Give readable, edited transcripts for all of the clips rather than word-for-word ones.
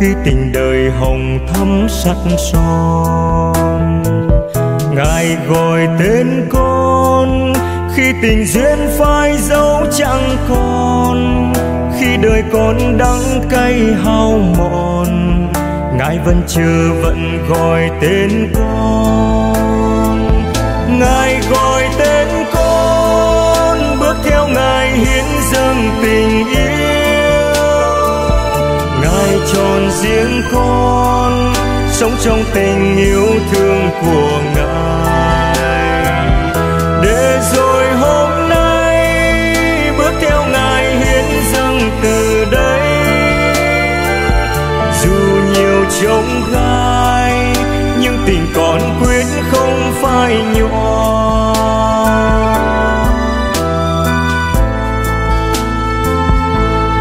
khi tình đời hồng thắm sắc son. Ngài gọi tên con khi tình duyên phai dấu chẳng còn, khi đời con đắng cay hao mòn, Ngài vẫn chưa vẫn gọi tên con. Ngài gọi tên con bước theo Ngài hiến dâng tình yêu. Ngài chọn riêng con sống trong tình yêu thương của Ngài, để rồi hôm nay bước theo Ngài hiến dâng từ đây. Dù nhiều trông gai nhưng tình con quyết không phai nhòa.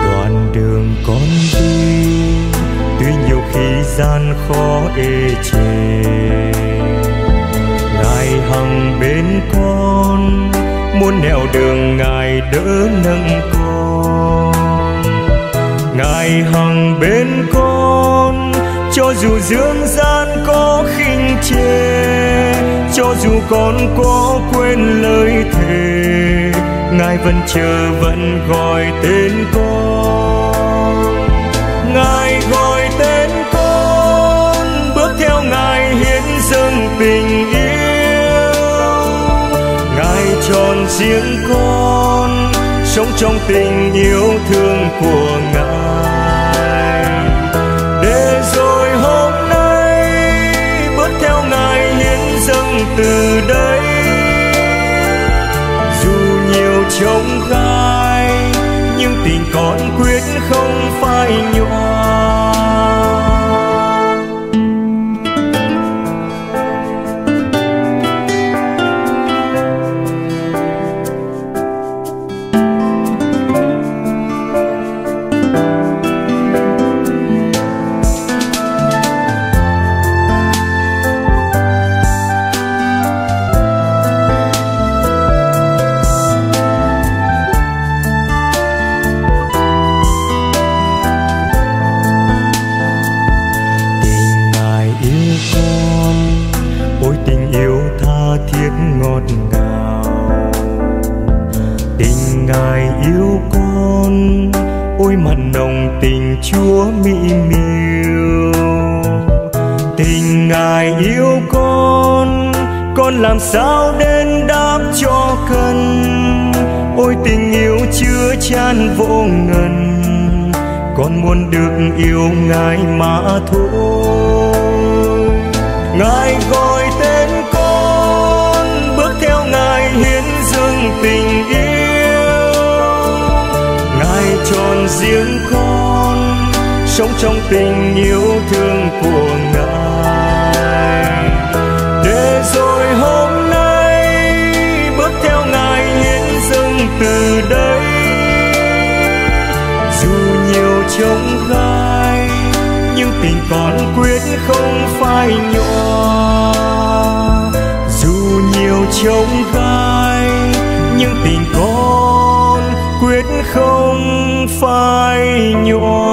Đoạn đường con đi tuy nhiều khi gian khó ê chề, Ngài hằng bên con muốn nẻo đường Ngài đỡ nâng con. Ngài hằng bên con cho dù dương gian có khinh chê, cho dù con có quên lời thề, Ngài vẫn chờ vẫn gọi tên con. Ngài gọi tên con bước theo Ngài hiến dâng tình yêu. Ngài chọn riêng con sống trong tình yêu thương của Ngài, để rồi hôm nay bước theo Ngài hiến dâng từ đây. Dù nhiều trông gai nhưng tình con quyết không phai nhòa. Chúa mỹ miều tình Ngài yêu con làm sao đến đáp cho cần. Ôi tình yêu chưa chan vô ngần, con muốn được yêu Ngài mà thôi. Ngài gọi tên con bước theo Ngài hiến dâng tình yêu. Ngài chọn riêng con sống trong tình yêu thương của Ngài, để rồi hôm nay bước theo Ngài hiến dâng từ đây. Dù nhiều trông gai nhưng tình con quyết không phai nhòa. Dù nhiều trông gai nhưng tình con quyết không phai nhòa.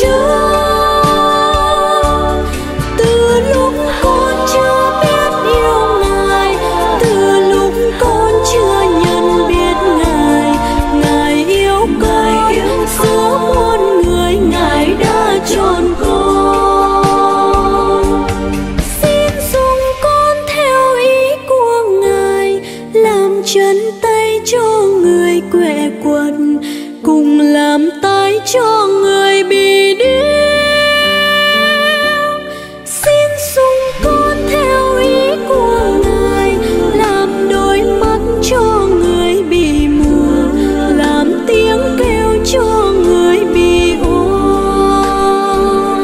Chưa biết Ngài, từ lúc con chưa nhận biết Ngài. cho người bị điếc. Xin sung con theo ý của Ngài, làm đôi mắt cho người bị mù, làm tiếng kêu cho người bị ốm.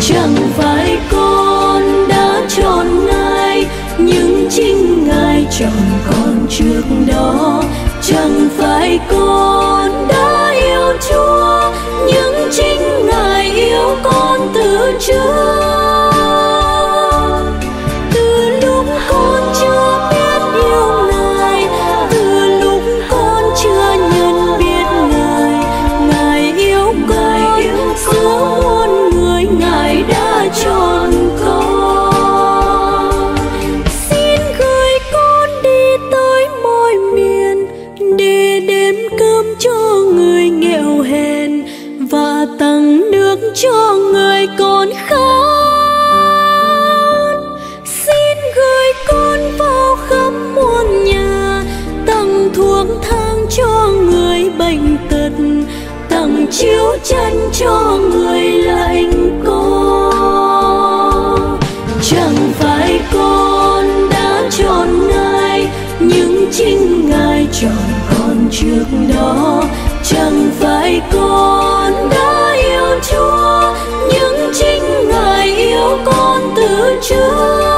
Chẳng phải con đã chọn Ngài, nhưng chính Ngài chọn con trước đó. Chẳng phải con đã yêu Chúa, nhưng chính Ngài yêu con từ trước. Từ lúc con chưa biết yêu Ngài, từ lúc con chưa nhận biết Ngài, Ngài yêu con giữa muôn người, Ngài đã chọn con. Xin gửi con đi tới mọi miền để đem cơm cho người nghèo hèn và tặng nước cho người còn khát. Xin gửi con vào khắp muôn nhà, tặng thuốc thang cho người bệnh tật, tặng chiếu chân cho người lạnh cô. Chẳng phải con đã chọn Ngài, nhưng chính Ngài chọn con trước đó. Chẳng phải con đã yêu Chúa, nhưng chính Ngài yêu con từ trước.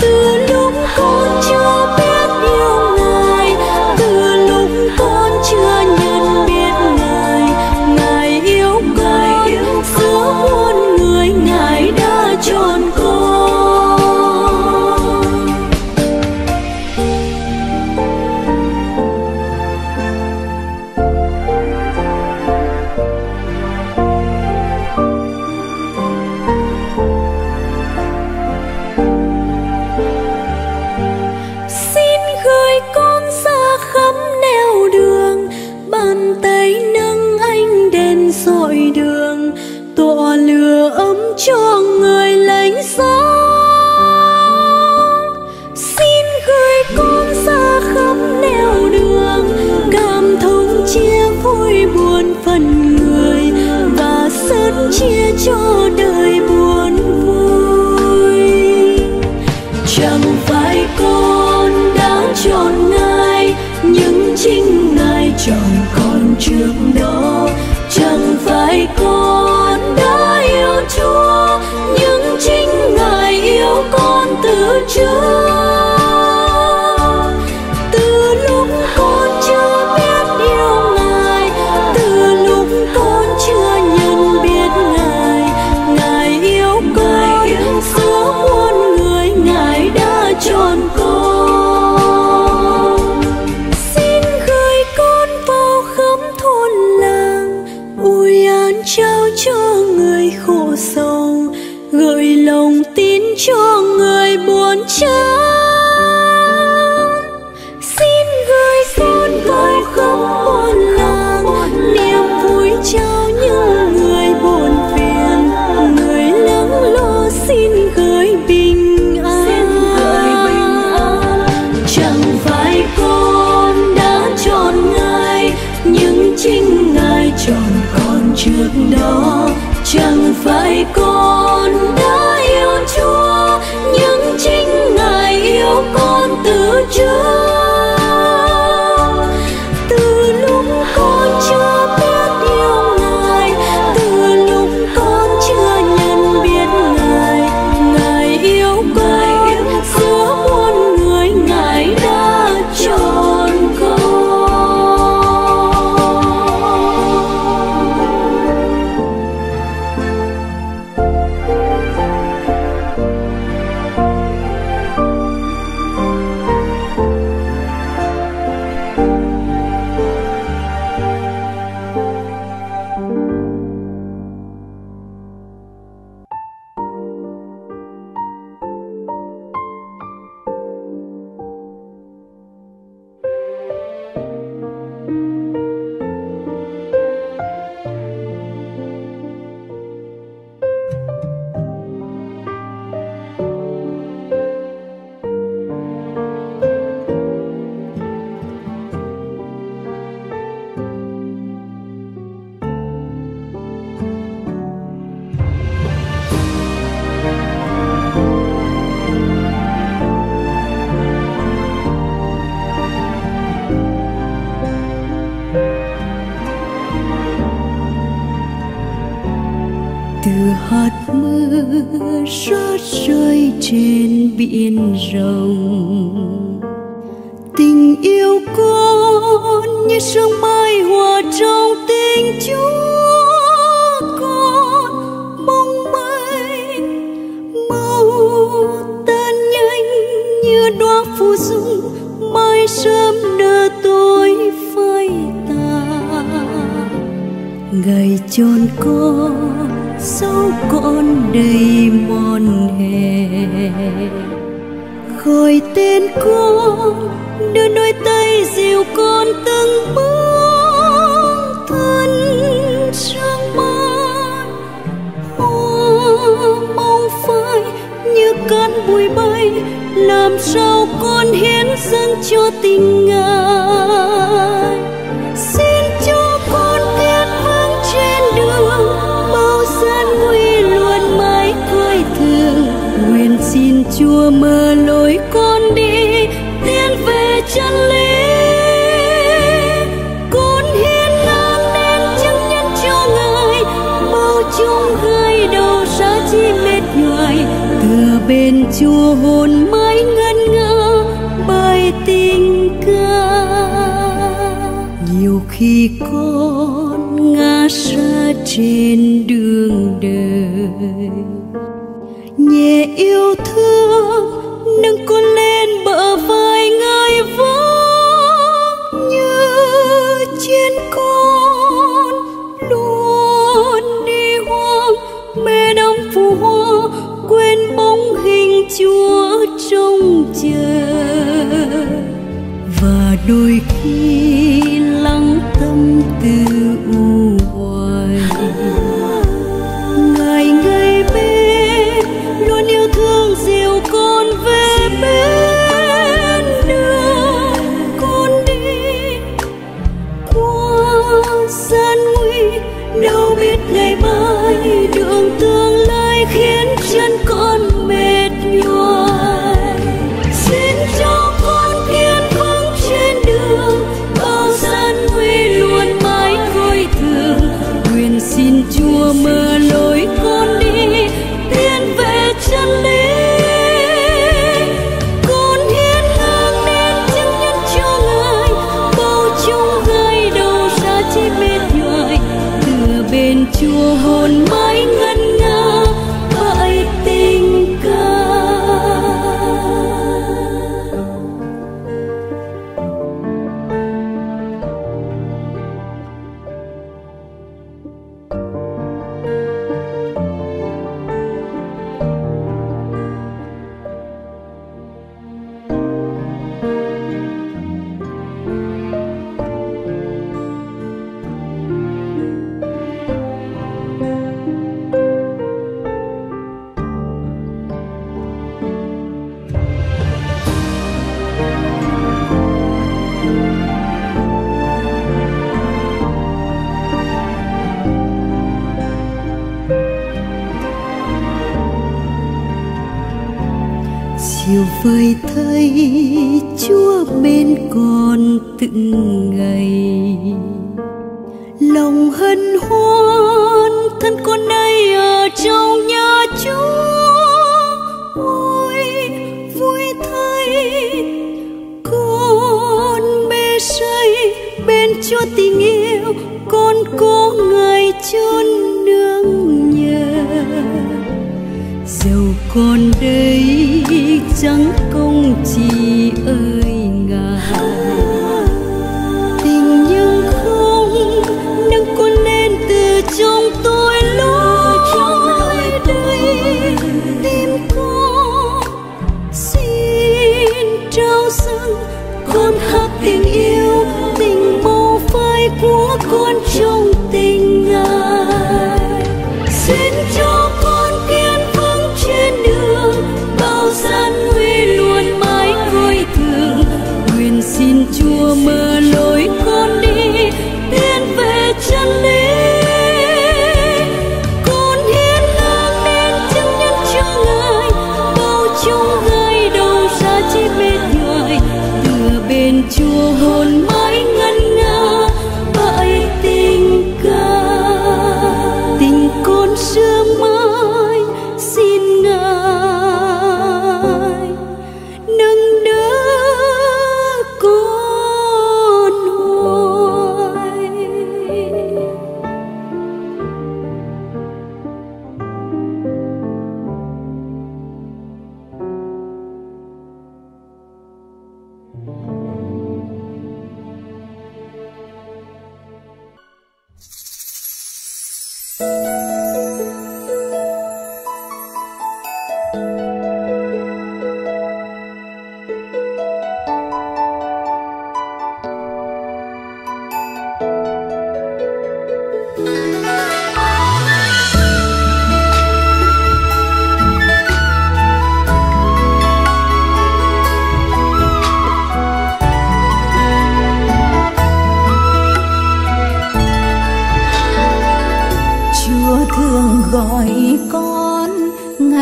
Từ lúc con chưa biết yêu Ngài, từ lúc con chưa nhận biết Ngài, Ngài yêu con giữa muôn người, Ngài đã chọn con. Cho người lánh gió, xin gửi con ra khắp nẻo đường, cảm thông chia vui buồn phần người và sớt chia cho đời buồn vui. Chẳng phải con đã chọn Ngài, nhưng chính Ngài chọn con trước đó. Chẳng phải con đã yêu Chúa, nhưng chính Ngài yêu con từ trước. Từ lúc con chưa biết yêu Ngài, từ lúc con chưa nhận biết Ngài, Ngài yêu con giữa muôn người, Ngài đã chọn con. Xin gửi con vào khắp thôn làng, ủi an trao cho người khổ sầu, gửi lòng tin cho người buồn chán. Xin gửi con vào khắp muôn làng, niềm vui trao những người buồn phiền, người lắng lo xin gửi bình an. Chẳng phải con đã chọn Ngài, nhưng chính Ngài chọn con trước đó. Chẳng phải con đã yêu Chúa, nhưng chính Ngài yêu con từ trước. Từ lúc con chưa biết yêu Ngài, từ lúc con chưa nhận biết Ngài, Ngài yêu con giữa muôn người, Ngài đã chọn con. rót rơi trên biển rộng. Tình yêu con như sương mai hòa trong tình Chúa con mong manh, mau tan nhanh như đóa phù dung mai sớm nở tối phai tàn. Ngày chôn con sâu con đầy mòn hè, gọi tên con đưa đôi tay dìu con từng bước thân sang mai. Hoa mau phai như cát bụi bay, làm sao con hiến dâng cho tình Ngài. Xin cho con biết vững trên đường, bao gian nguy luôn mãi coi thường. Nguyện xin Chúa mở lối con đi về chân lý, con hiến ngang nên chứng nhân cho Ngài. Bao chung gai đầu ra chi mệt nhoài, từ bên Chúa hồn mãi ngân nga bài tình ca. Nhiều khi con ngã ra trên đường đời, nhẹ yêu thương nâng con lên bờ vai Ngài vắng như chiến con luôn đi hoang mê đắm phù hoa, quên bóng hình Chúa trông chờ. Và đôi khi lắng tâm tư u hoài, Ngài ngay bên luôn yêu thương dìu con về bên. Ngày mai đường tương lai khiến chân con mệt nhoài. Xin cho con kiên vững trên đường, bao gian nguy luôn mãi coi thường. Nguyện xin Chúa mở lối con đi tiến về chân lý. Chúa hồn mãi ngân nga bởi tình ca. Chiều vời thấy Chúa bên con từng ngày, lòng hân hoan thân con nay ở trong nhà Chúa. Ôi vui thay con mê say bên Chúa tình yêu, con có Ngài chốn nương nhờ. Dẫu con đây chẳng công chỉ ơi Ngài, tình nhưng không nâng con lên từ trong tôi lối đây. Tim con xin trao dâng, con hát tình yêu tình màu phai của con trong tình Ngài. Xin cho con kiên vững trên đường, bao gian nguy luôn mãi coi thường. Nguyện xin Chúa mở lối con đi tiến về chân lý. Con hiến ngang nên chứng nhân cho Ngài, bao chung gai đầu ra chi mệt nhoài. Từ bên Chúa hồn mãi ngân nga bởi tình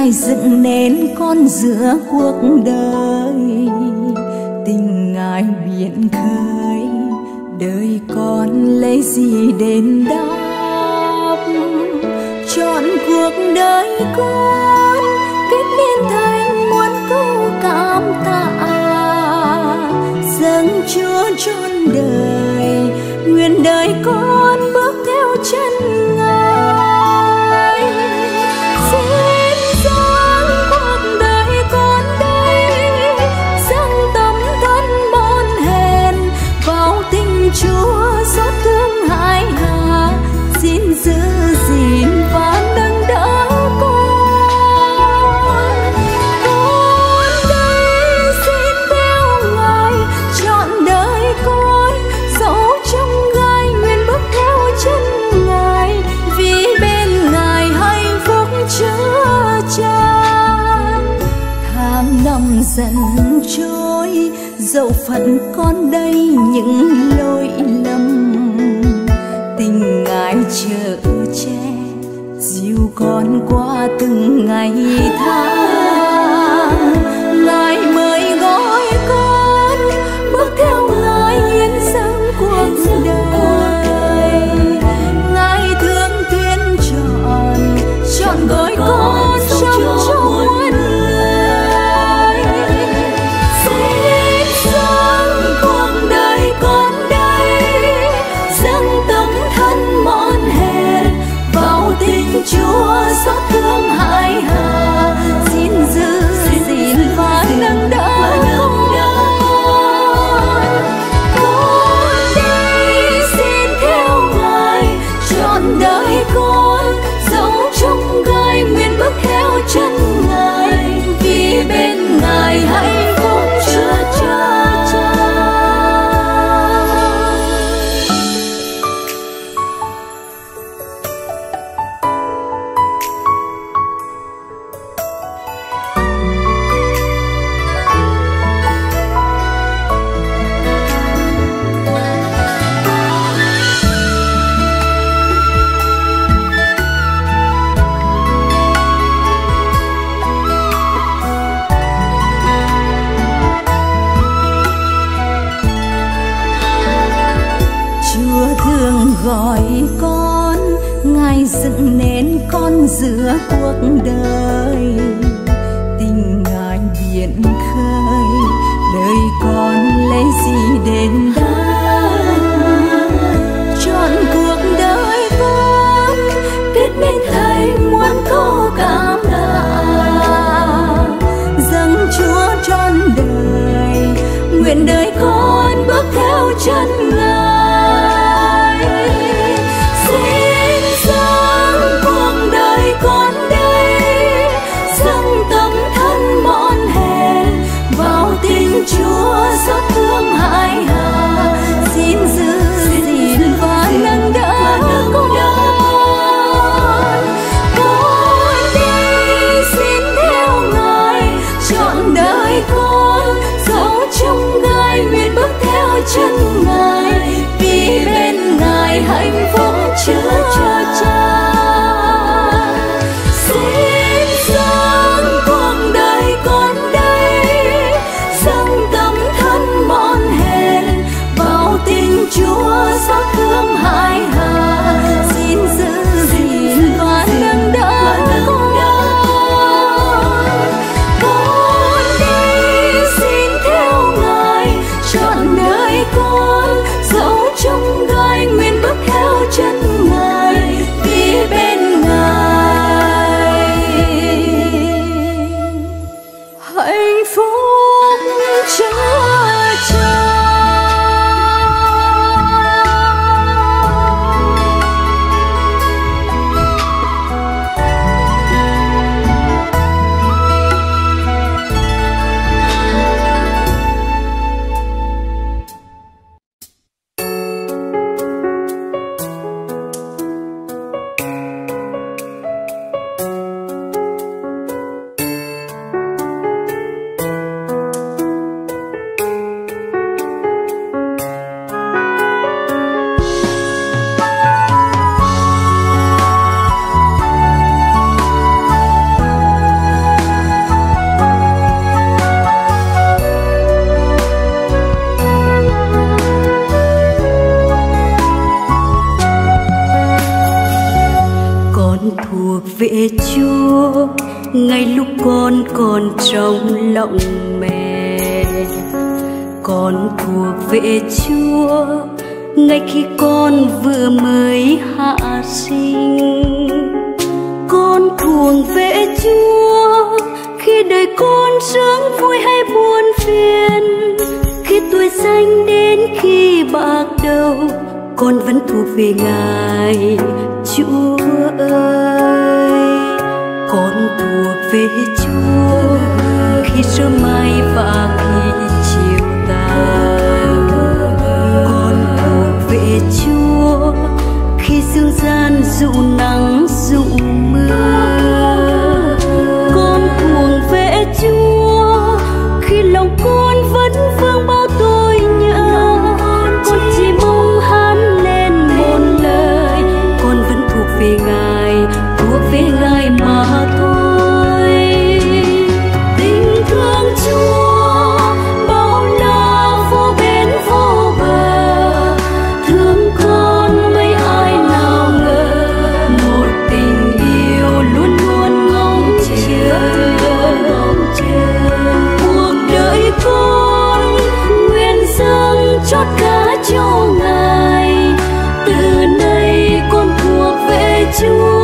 phải dựng nên con giữa cuộc đời. Tình ngài biển khơi, đời con lấy gì đền đáp? Chọn cuộc đời con kết nên thành muôn câu cảm tạ. Dâng Chúa trọn đời, nguyện đời con bước theo chân ngài. Xin dâng cuộc đời con đây, dâng tâm thân món hèn vào tình Chúa xót thương hải hà. Xin giữ gìn và nâng đỡ con đây, xin theo ngài trọn đời con. Dẫu trong gai nguyện bước theo chân ngài, vì bên ngài hạnh phúc chứa chan. Tháng năm dần trôi, dẫu phận con đây những lỗi lầm, tình ngài chở che dìu con qua từng ngày tháng. Ngài mời gọi con bước theo ngài, hiến dâng cuộc đời. Ngài thương tuyên trọn, trọn gọi con trong chúa. Chúa xót thương hải hà, xin giữ gìn và nâng đỡ con đây, xin theo ngài trọn đời con. Dẫu trong gai nguyện bước theo chân ngài, vì bên ngài hạnh phúc chứa chan. Dựng nên con giữa cuộc đời, tình ngài biển khơi, đời con lấy gì đền đáp? Chọn cuộc đời con kết nên thành muôn câu cảm tạ. Dâng Chúa trọn đời, nguyện đời con bước theo chân ngài. Chúa xót thương hải hà, xin giữ gìn và nâng đỡ con đây, xin theo ngài trọn đời con. Dẫu trong gai nguyện bước theo chân ngài, về Chúa ngay lúc con còn trong lòng mẹ. Con thuộc về Chúa ngay khi con vừa mới hạ sinh. Con thuộc về Chúa khi đời con sướng vui hay buồn phiền, khi tuổi xanh đến khi bạc đầu, con vẫn thuộc về Ngài Chúa ơi. Con thuộc về Chúa khi sớm mai và khi chiều tàn. Con thuộc về Chúa khi dương gian dụ nắng dụ mưa. Con thuộc về Chúa khi lòng con vẫn vương bao tôi nhớ. Con chỉ mong hát lên một lời, con vẫn thuộc về Ngài mà thôi. Tình thương Chúa bao la vô bến vô bờ, thương con mấy ai nào ngờ, một tình yêu luôn luôn ngóng chờ. Cuộc đời con nguyện dâng chót cả cho Ngài, từ nay con thuộc về Chúa.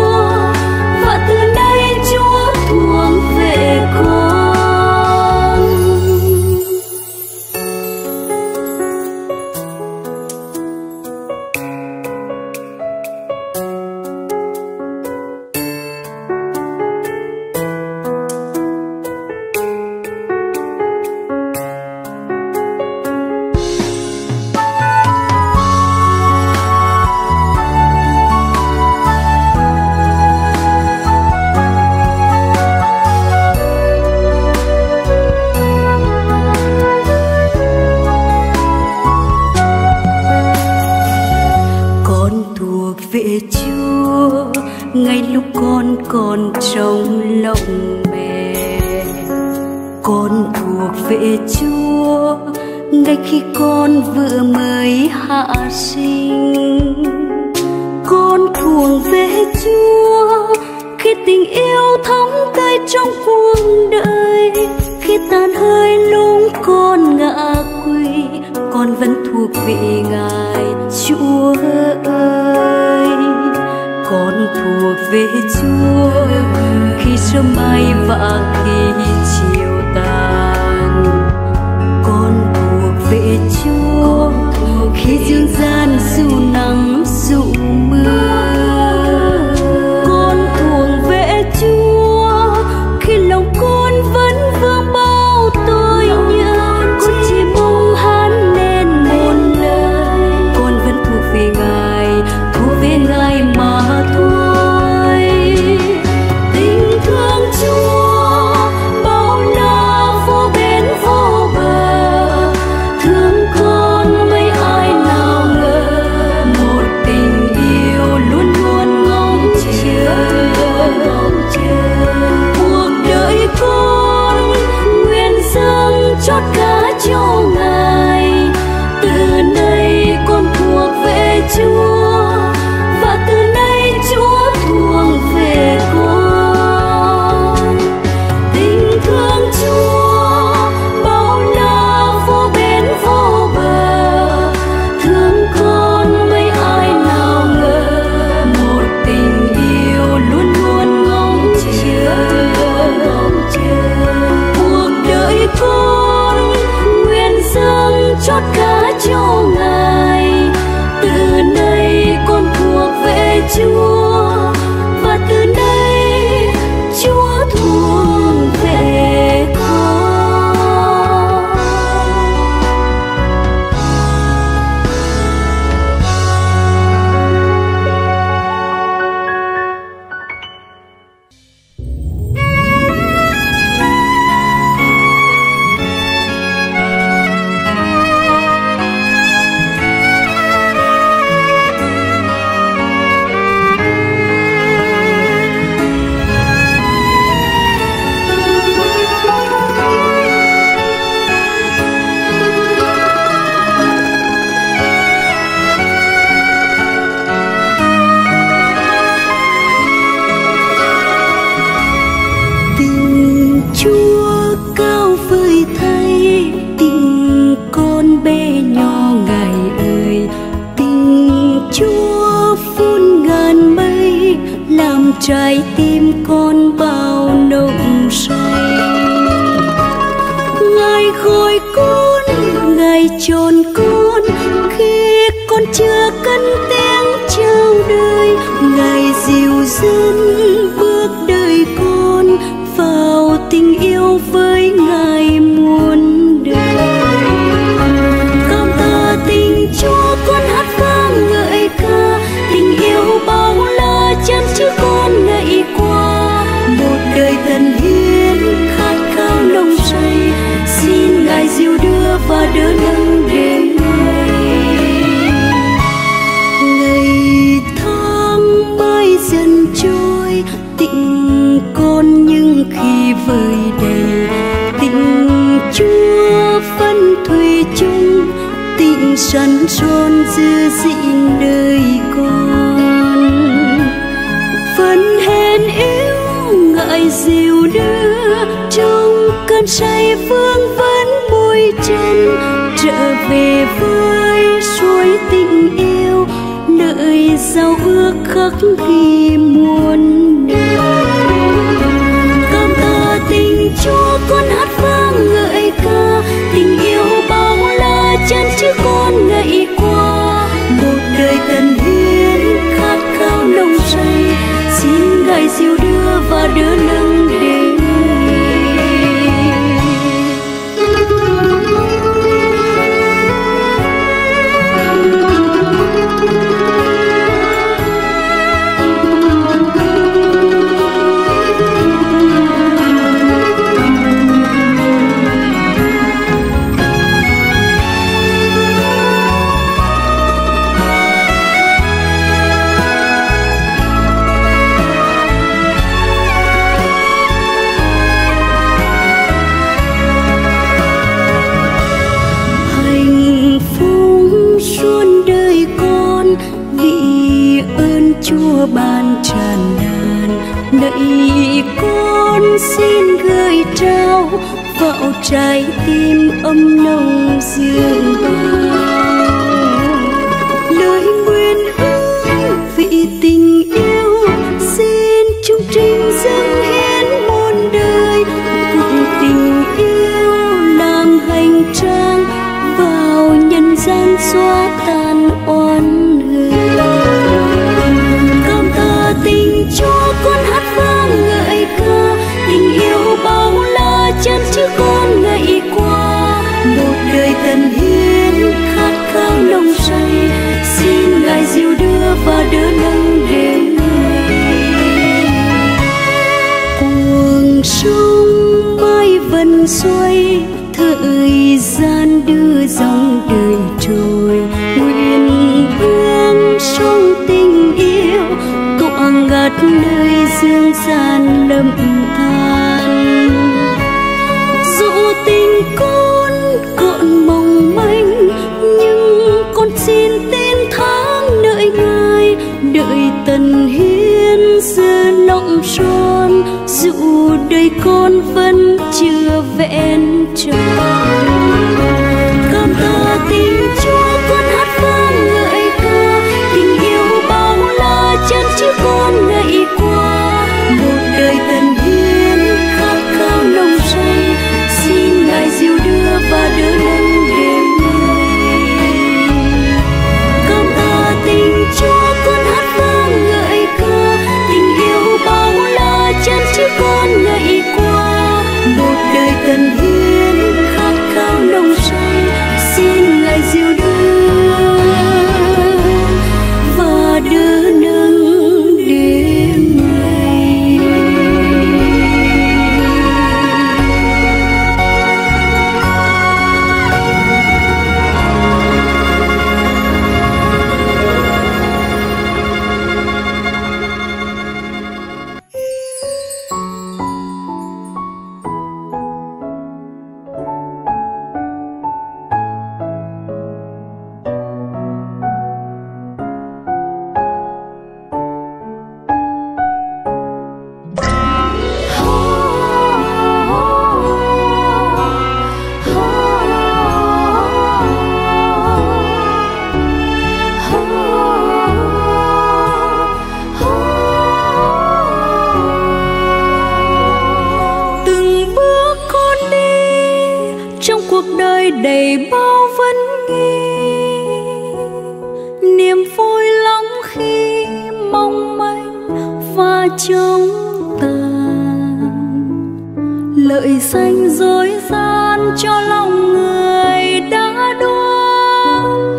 Con trong lòng mẹ, con thuộc về Chúa ngay khi con vừa mới hạ sinh. Con thuộc về Chúa khi tình yêu thấm cay trong cuộc đời, khi tàn hơi lúc con ngã quỵ, con vẫn thuộc về Ngài Chúa ơi. Con thuộc về Chúa khi sớm mai và khi chiều tàn. Con thuộc về Chúa khi dương gian dù nắng dù mưa. Con thuộc về Chúa khi lòng con vẫn vương bao tôi nhớ. Con chỉ mong hát lên một lời, con vẫn thuộc về Ngài mà thôi. Chúa phun ngàn mây làm trái tim con bao nồng say. Ngài gọi con, Ngài chọn con khi con chưa cất tiếng chào đời. Ngài dìu dẫn bước đời con vào tình yêu với Ngài muôn đời. Cảm tạ tình Chúa, con hát vang ngợi ca tình yêu bao la chăm chứa con ngày qua. Một đời thần hiến khát khao nồng say, xin Ngài dìu đưa và đỡ nâng đến ngày tháng bay dần trôi. Tình con nhưng khi vơi đầy, tình Chúa phân thủy chung, tình sẵn son giữ gìn đời con. Vẫn hẹn yêu Ngài dìu đưa trong cơn say vương vấn môi chân, trở về với suối tình yêu nơi giao ước khắc ghi muôn đời. Cảm tạ tình Chúa, con hát vang ngợi ca tình yêu bao la chăn chứa con ngày qua. Một đời tận hiến khát khao nồng say, xin Ngài dìu đưa và đưa nâng đến. Ban tràn đàn nãy con xin gửi trao vào trái tim ấm nồng dịu dàng lời nguyện ước vì tình yêu. Xin chúng trình dâng hiến muôn đời cùng tình yêu làm hành trang vào nhân gian xóa tan oan hờn. Tình Chúa, con hát vang ngợi ca tình yêu bao la chăn chứa con ngày qua. Một đời tận hiến khát khao nồng say, xin Ngài dìu đưa và đỡ nâng đến ngày. Cuồng sông bay vần xuôi, thời gian đưa dòng đời trôi. Nguyện vương sông tình yêu ngát nơi dương gian lầm than. Dẫu tình con còn mong manh, nhưng con xin tin tháng đợi Ngài, đợi tần hiến giữ lòng son, dù đời con vẫn chưa vẹn tròn. Cảm tạ tình Chúa, con hát vang ngợi ca tình yêu bao la chăn chứa con ngày qua. Một đời tận hiến khát khao nồng say, xin Ngài dìu đưa và đỡ nâng đến ngày. Cảm tạ tình Chúa, con hát vang ngợi ca tình yêu bao la chăn chứa con ngày qua. Một đời tận hiến khát nơi đầy bao vấn nghi, niềm vui lắm khi mong manh và trống tàn. Lợi danh dối gian cho lòng người đã đoan,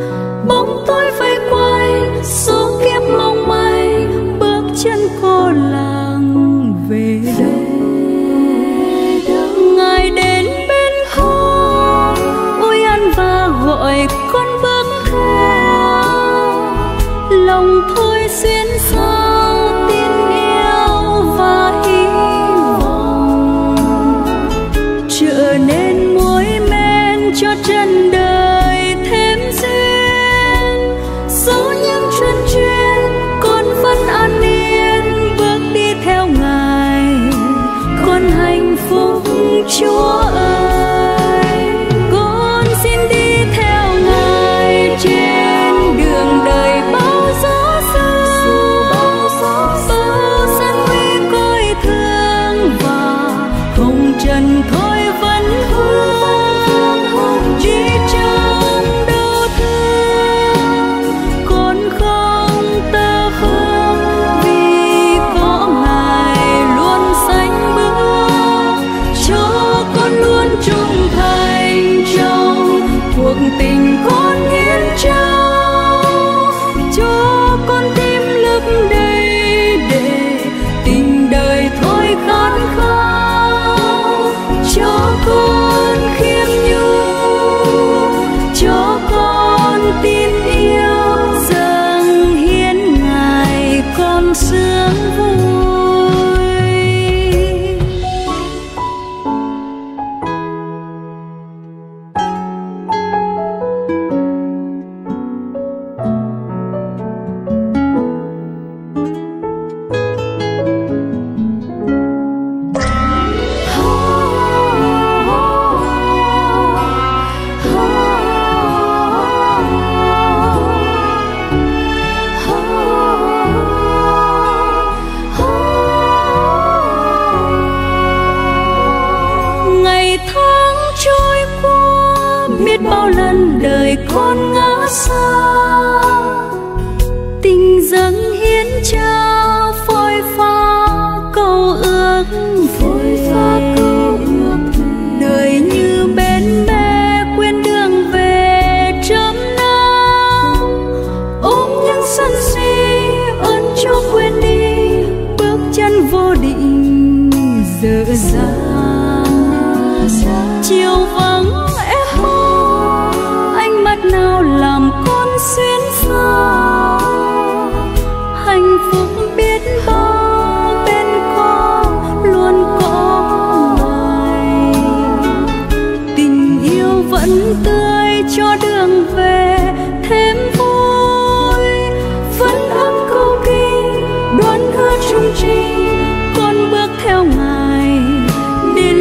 bóng tối vây quanh số kiếp mong manh, bước chân cô làng về đây. Ngài đến bên con, ôi ăn và gọi con bước theo, lòng thôi xuyên sao tin yêu và hy vọng, trở nên muối men cho chân đời thêm duyên. Dẫu những chuyện con vẫn an yên, bước đi theo Ngài con hạnh phúc. Chúa ơi, con xin đi theo Ngài trên đường đời bao gió sương, bao gian nguy côi thương và hồng trần thôi vẫn hương chỉ trong đau thương. Con không tơ hương vì có Ngài luôn sánh bước, cho con luôn trung thành trong cuộc tình con hiến trao, cho con tim lấp đầy để tình đời thôi khát khao, cho con khiêm nhu, cho con tin yêu dâng hiến Ngài con sướng vui. Ngày tháng trôi qua, biết bao lần đời con ngã xa, tình dâng hiến trao phôi pha cầu ước về. Đời như bến bê quên đường về trống nắng, ôm những sân si ơn cho quên đi, bước chân vô định dở dàng. Chiều vắng ế hô, ánh mắt nào làm con xuyên xa, hạnh phúc biết bao bên con luôn có Ngài, tình yêu vẫn tươi cho đường về thêm vui, vẫn ấm câu kinh đoán khơ chung trinh, con bước theo Ngài đến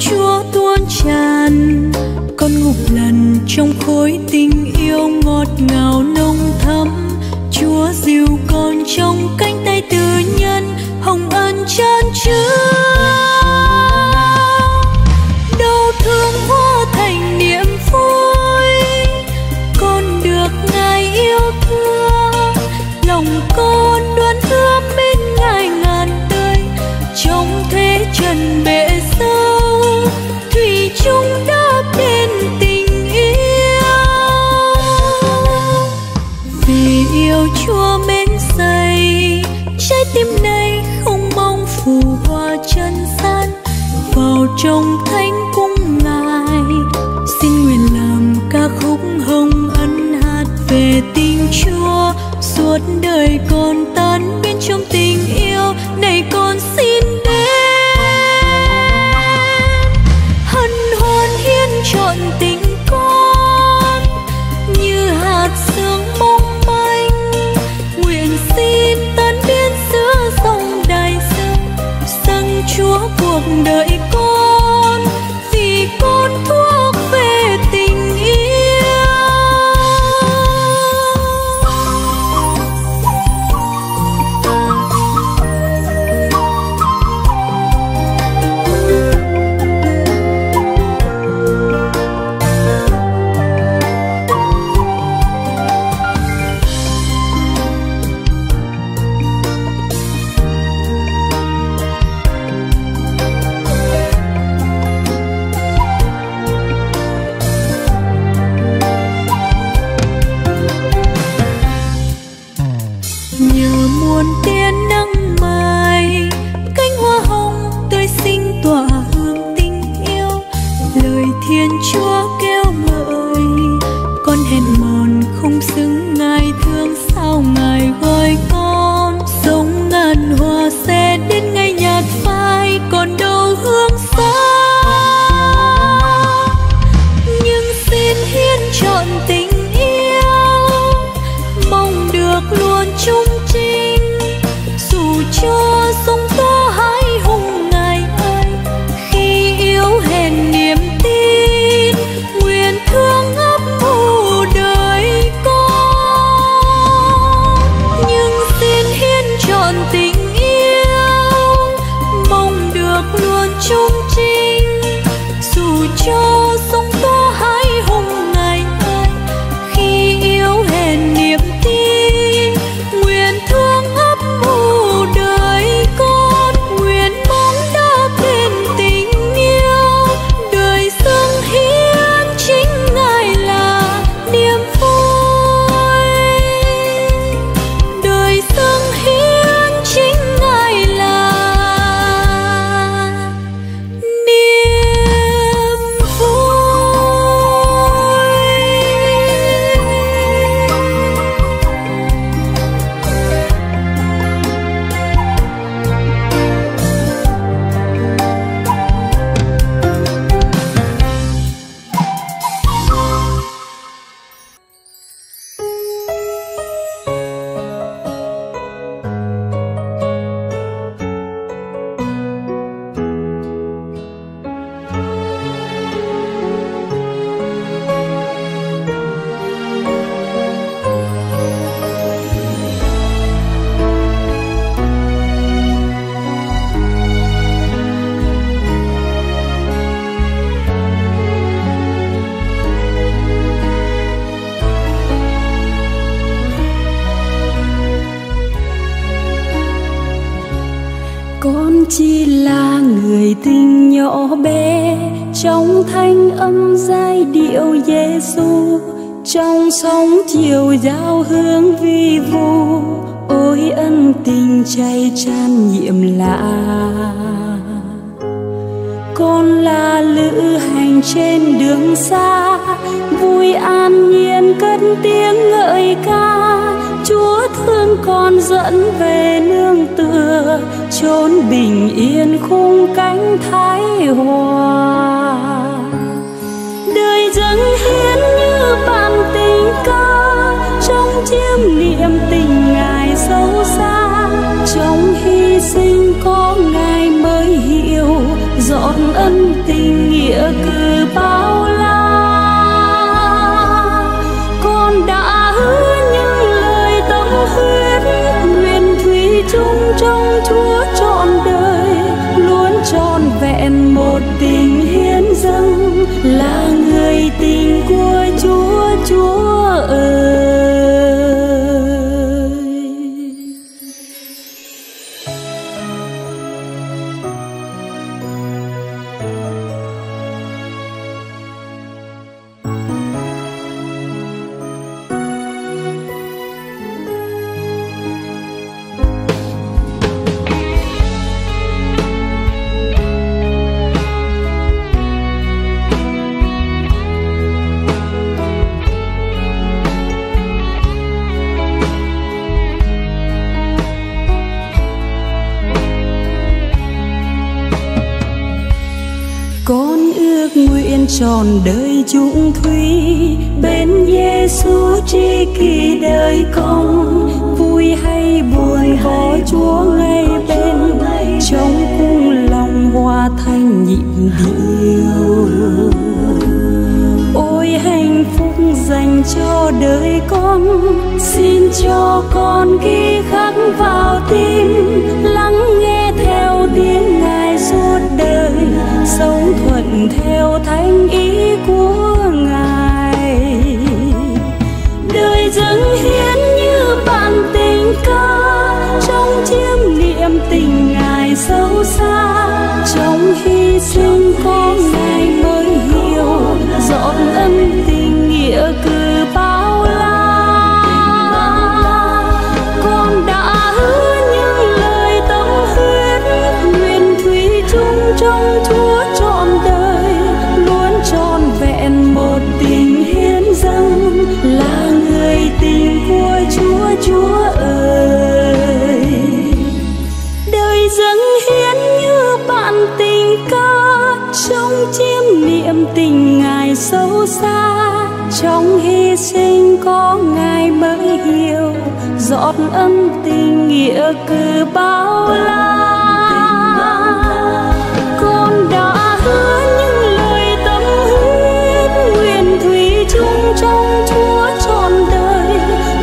Chúa tuôn tràn, con ngụp lần trong khối tình yêu ngọt ngào nồng thắm. Chúa dìu con trong cánh tay từ nhân, hồng ân chan chứa. Đau thương hóa thành niềm vui, con được Ngài yêu thương. Lòng con luôn ươm bên Ngài ngàn đời, trong thế trần bể sâu thủy chung đã bên tình yêu. Vì yêu Chúa mến say, trái tim này không mong phù hoa chân san. Vào trong thánh cung Ngài, xin nguyện làm ca khúc hồng ân hát về tình Chúa. Suốt đời con tan biến trong tình yêu này, con xin đến. Hân hoan hiến trọn tình con như hạt sương mong manh, nguyện xin tan biến giữa dòng đại dương. Dâng Chúa cuộc đời con vì con thuộc về tình yêu. Ân tình trọn đời chúng thủy bên Giêsu tri kỷ đời công, vui hay buồn có Chúa ngay bên, trong cung lòng hòa thành nhịp điệu. Ôi hạnh phúc dành cho đời con, xin cho con ghi khắc vào tim, lắng nghe theo tiếng Ngài suốt đời, sống thuận theo thánh ý của Ngài. Đời dâng hiến như bản tình ca, trong chiêm niệm tình Ngài sâu xa, trong hy sinh con Ngài mới hiểu dọn ân tình nghĩa cử bao la. Con đã hứa những lời tâm huyết, nguyện thủy chung trong Chúa trọn đời, luôn trọn vẹn một tình hiến dâng, là người tình của Chúa. Chúa ơi, đời dâng hiến như bản tình ca, trong chiêm niệm tình Ngài sâu xa, trong hy sinh có Ngài mới hiểu dọn ân tình nghĩa cử bao la. Con đã hứa những lời tâm huyết, nguyện thủy chung trong Chúa trọn đời,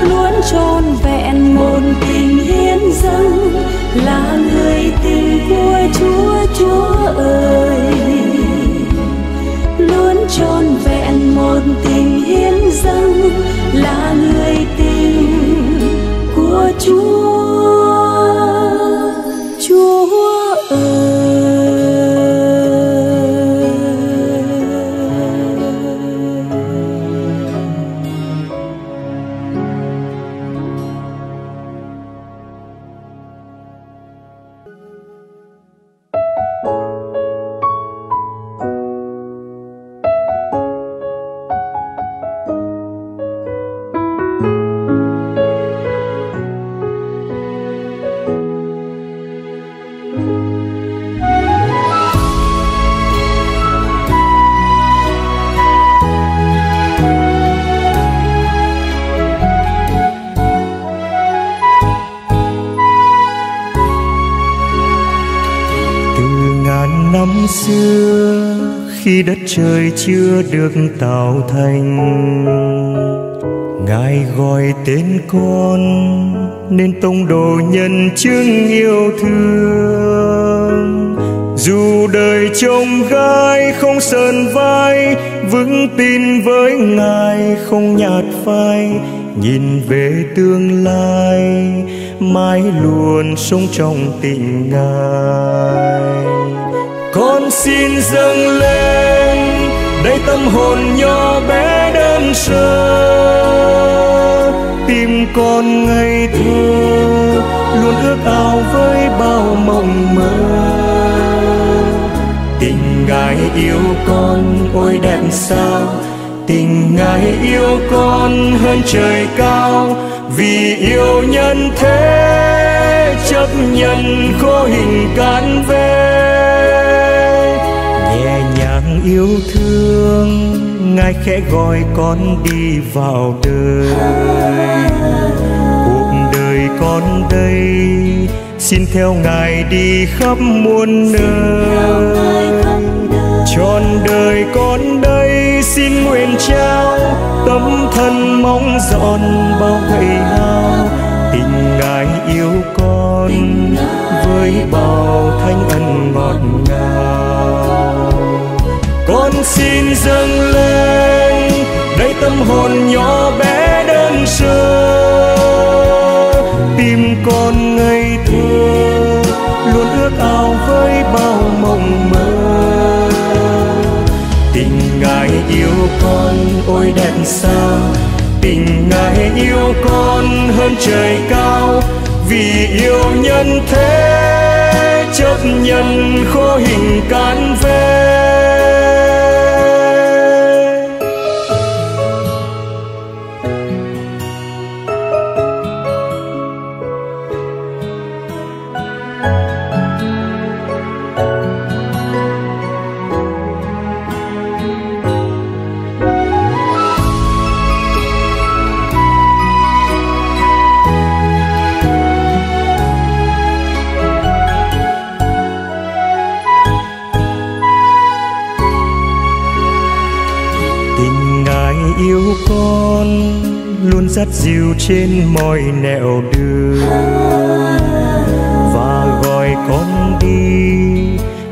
luôn trọn vẹn một tình hiến dâng, là người tình của Chúa. Chúa ơi, luôn trọn vẹn một tình hiến dâng, là người tình của Chúa. Chúa ơi, xưa khi đất trời chưa được tạo thành, Ngài gọi tên con nên tông đồ nhân chứng yêu thương. Dù đời chông gai không sờn vai, vững tin với Ngài không nhạt phai, nhìn về tương lai mãi luôn sống trong tình Ngài. Con xin dâng lên đây tâm hồn nhỏ bé đơn sơ, tim con ngây thơ luôn ước ao với bao mộng mơ. Tình Ngài yêu con ôi đẹp sao, tình Ngài yêu con hơn trời cao, vì yêu nhân thế chấp nhận khổ hình cạn về. Nhẹ nhàng yêu thương Ngài khẽ gọi con đi vào đời, cuộc đời con đây xin theo Ngài đi khắp muôn nơi. Trọn đời con đây xin nguyện trao tấm thân mong dọn bao gầy hao, tình Ngài yêu con với bao thánh ân ngọt ngào. Con xin dâng lên đây tâm hồn nhỏ bé đơn sơ, tim con ngây thơ luôn ước ao với bao mộng mơ. Tình Ngài yêu con ôi đẹp sao, tình Ngài yêu con hơn trời cao, vì yêu nhân thế chấp nhận khổ hình cạn về. con luôn dắt dìu trên mọi nẻo đường và gọi con đi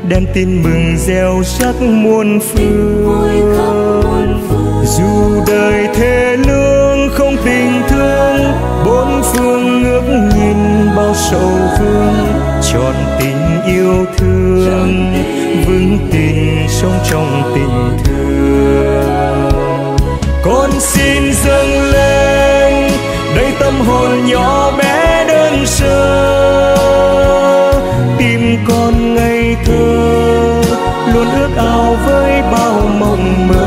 đem tin mừng gieo rắc muôn phương. Dù đời thế lương không tình thương, bốn phương ngước nhìn bao sầu vương, trọn tình yêu thương vững tin sống trong tình thương. Con xin dâng lên đây tâm hồn nhỏ bé đơn sơ, tim con ngây thơ luôn ước ao với bao mộng mơ.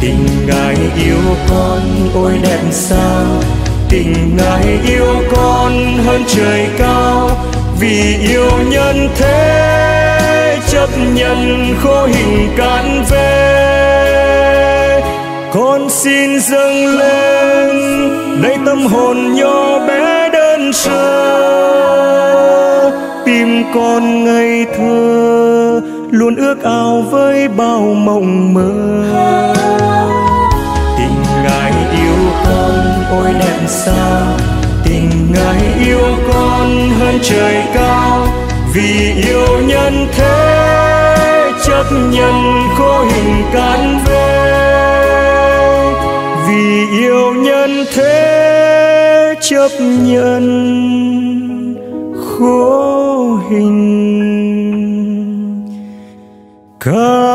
Tình Ngài yêu con ôi đẹp sao, tình Ngài yêu con hơn trời cao, vì yêu nhân thế chấp nhận khô hình cạn về. Con xin dâng lên đây tâm hồn nhỏ bé đơn sơ, tim con ngây thơ luôn ước ao với bao mộng mơ. Con ôi đẹp sao, tình Ngài yêu con hơn trời cao, vì yêu nhân thế chấp nhận khô hình cạn về, vì yêu nhân thế chấp nhận khô hình cạn.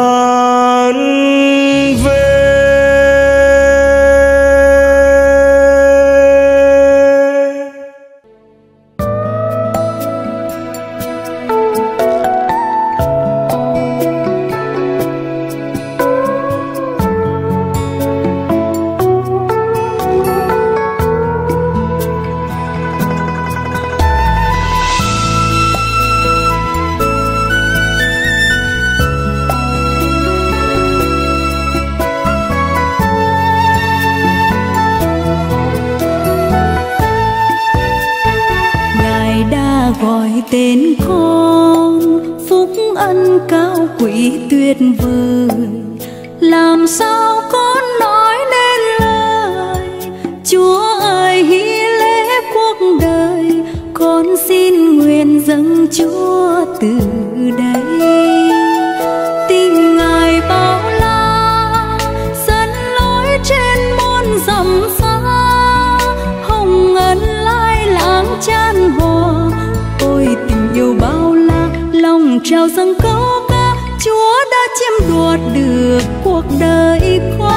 Tên con phúc ân cao quý tuyệt vời, làm sao con nói nên lời. Chúa ơi hí lễ cuộc đời, con xin nguyện dâng Chúa từ đây. Tình Ngài bao la dẫn lối trên muôn dặm xa, hồng ân lai lãng chan hòa. Ôi tình yêu bao la, lòng trao dâng câu ca, Chúa đã chiếm đoạt được cuộc đời con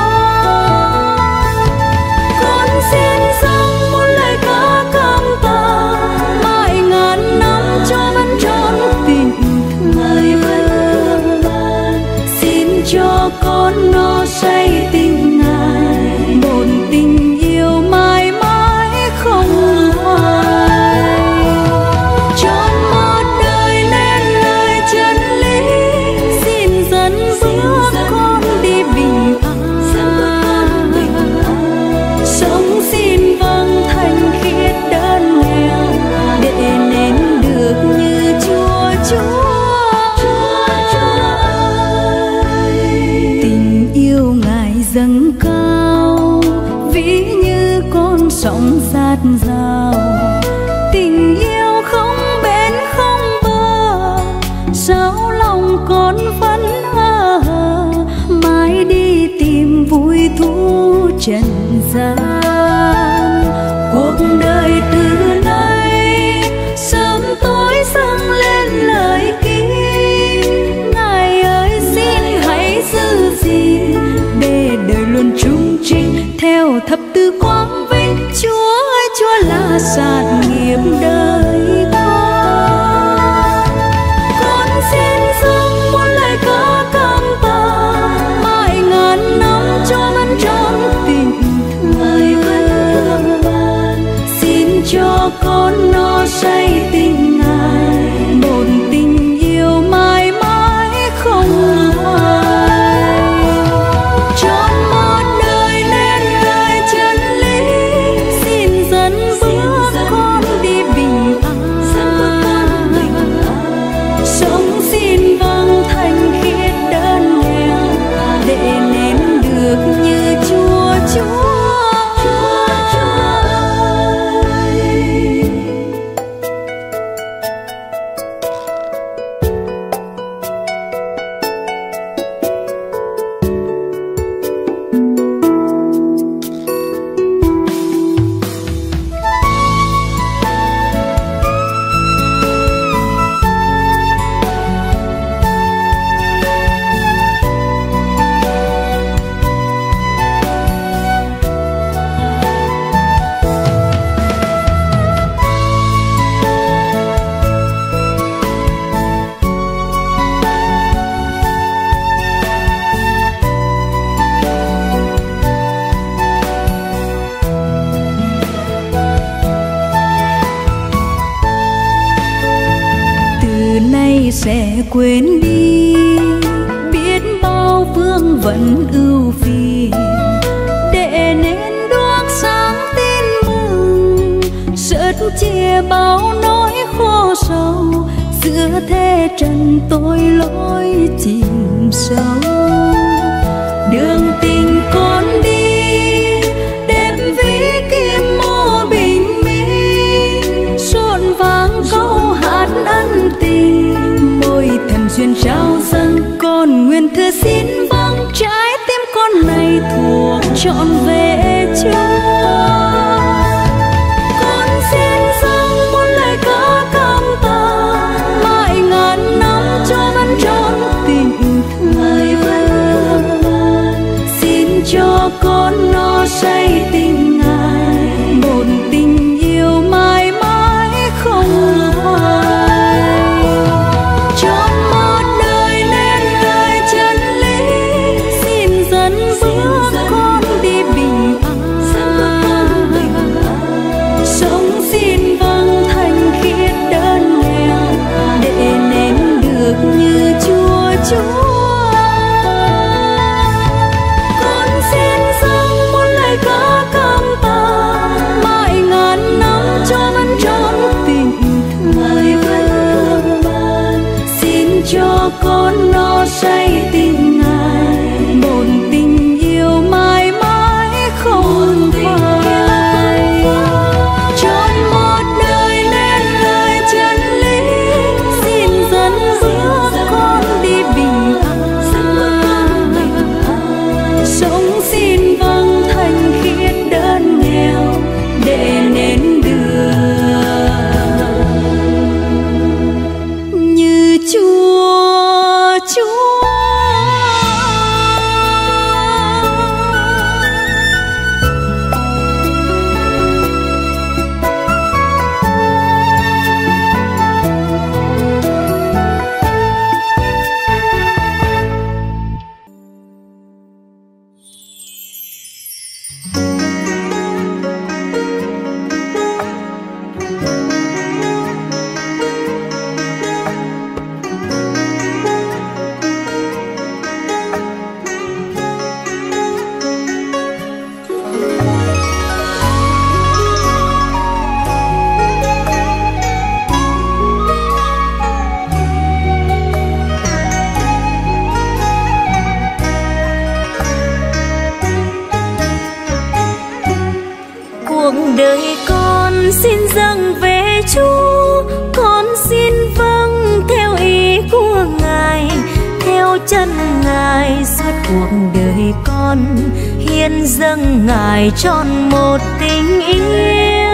xin dâng một lời ca cảm tạ, mãi ngàn năm cho vẫn trọn tình thương. Xin cho con nó say tình Ngài, một tình yêu mãi mãi không hoài. Sóng dạt dào tình yêu không bến không bờ, sao lòng con vẫn hờ hờ mãi đi tìm vui thú trần gian. Cuộc đời từ nay sớm tối dâng lên lời kính, Ngài ơi xin hãy giữ gìn để đời luôn trung trinh theo thập tự quang. Chúa ơi, Chúa là sản nghiệp đời con xin dâng một lời ca cảm tạ, mãi ngàn năm cho vẫn trọn tình thương. Xin cho con nó say tình Ngài, một tình yêu mãi mãi không hoài. Như quên đi biết bao vương vấn ưu phiền, để nên đuốc sáng tin mừng sớt chia bao nỗi khổ sầu giữa thế trần tôi lối chìm sâu. Đường tình con đi đêm vĩ kim mô bình minh rộn vang câu hát ân tình môi thầm duyên trao dâng con nguyện thưa xin vâng trái tim con này thuộc trọn về cha. Con nó say tình ngài một tình yêu mãi mãi không phai, cho một đời lên đời chân lý xin dẫn bước con đi bình an, sống xin vâng thành khiết đơn nghèo để nên được như Chúa Chúa. Con nó say tình ngài một tình yêu mãi mãi không phai, cho một đời nên lời chân lý xin dẫn bước con đi bình an, sống xin vâng thành khiết đơn nghèo để nên được như Chúa Chúa. Tròn một tình yêu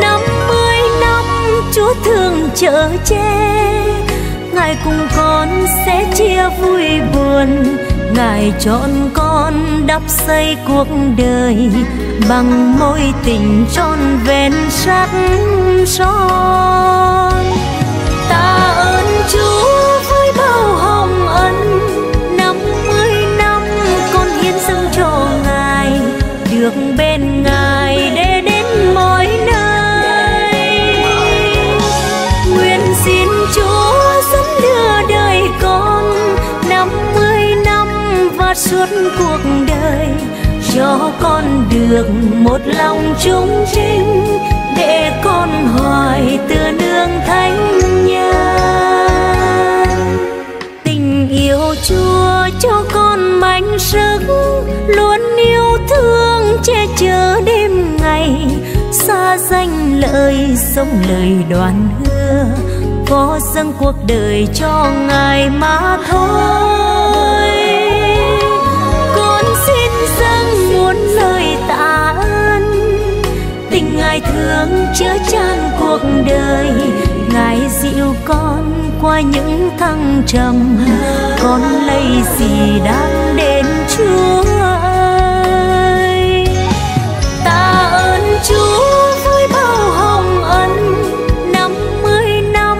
50 năm Chúa thương chở che, Ngài cùng con sẽ chia vui buồn, Ngài chọn con đắp xây cuộc đời bằng mối tình trọn vẹn sắc son. Ta ơn Chúa với bao hồng ân, được bên Ngài để đến mọi nơi. Nguyện xin Chúa dẫn đưa đời con 50 năm và suốt cuộc đời, cho con được một lòng trung trinh để con hoài từ nương thánh nhân. Tình yêu Chúa cho con mạnh sức luôn yêu thương che chở đêm ngày, xa danh lợi sống lời đoàn hứa, có dâng cuộc đời cho Ngài mà thôi. Con xin dâng muôn lời tạ ơn, tình Ngài thương chứa chan cuộc đời, Ngài dịu con qua những thăng trầm, con lấy gì đáng đến Chúa. Chúa với bao hồng ân 50 năm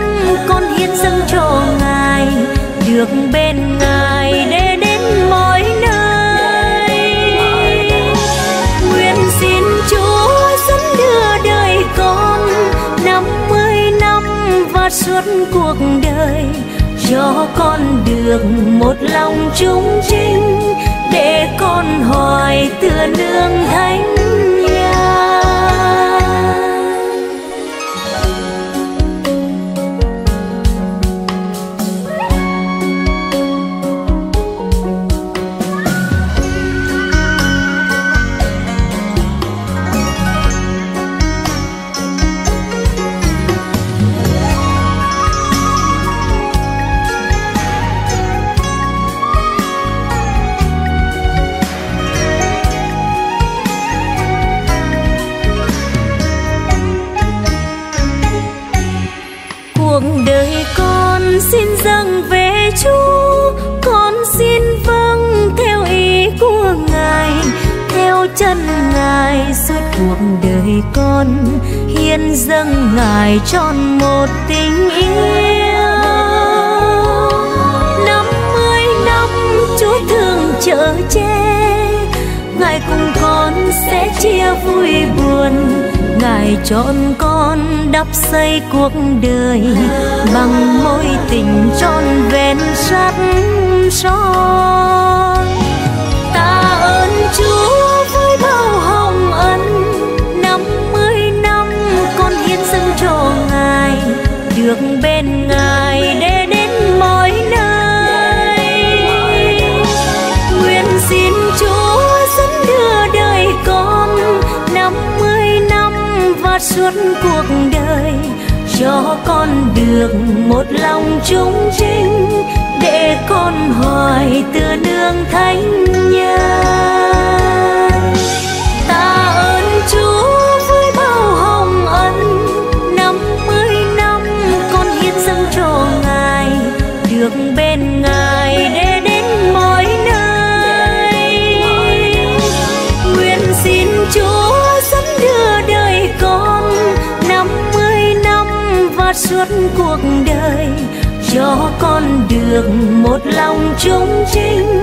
con hiến dâng cho Ngài, được bên Ngài để đến mọi nơi. Nguyện xin Chúa dẫn đưa đời con 50 năm và suốt cuộc đời cho con được một lòng trung chính, để con hỏi tựa nương thánh nhà. Cuộc đời con hiến dâng Ngài trọn một tình yêu. 50 năm Chúa thương chở che, Ngài cùng con sẽ chia vui buồn. Ngài chọn con đắp xây cuộc đời bằng mối tình trọn vẹn sắt son. Ta ơn Chúa được bên Ngài để đến mọi nơi. Nguyện xin Chúa dẫn đưa đời con 50 năm và suốt cuộc đời, cho con được một lòng trung chính, để con hỏi từ nương thánh nhân. Ta ơn Chúa bên Ngài để đến mọi nơi. Nguyện xin Chúa dẫn đưa đời con 50 năm và suốt cuộc đời, cho con được một lòng trung chính,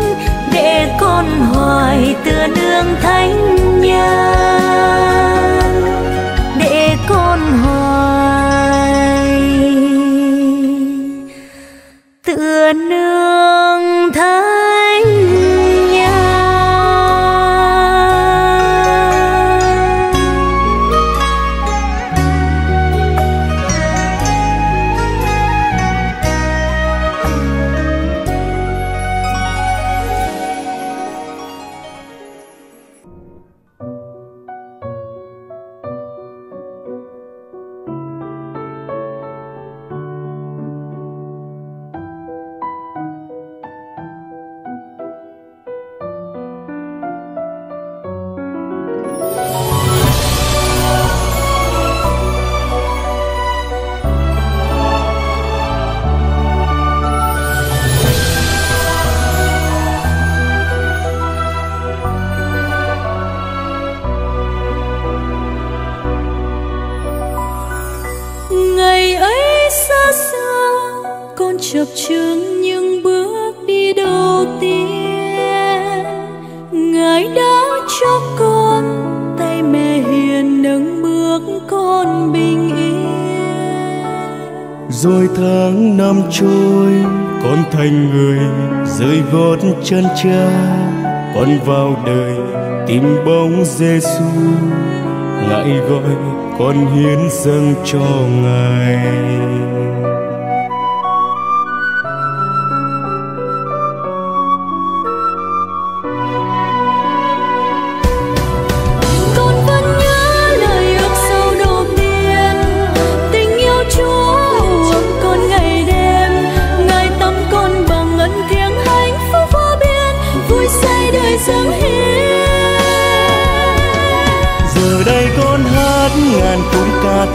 để con hỏi tựa nương thánh nhà, để con hỏi tựa nương thánh nhà. Trôi con thành người rơi gót chân Cha, con vào đời tìm bóng Giêsu, ngài gọi con hiến dâng cho Ngài.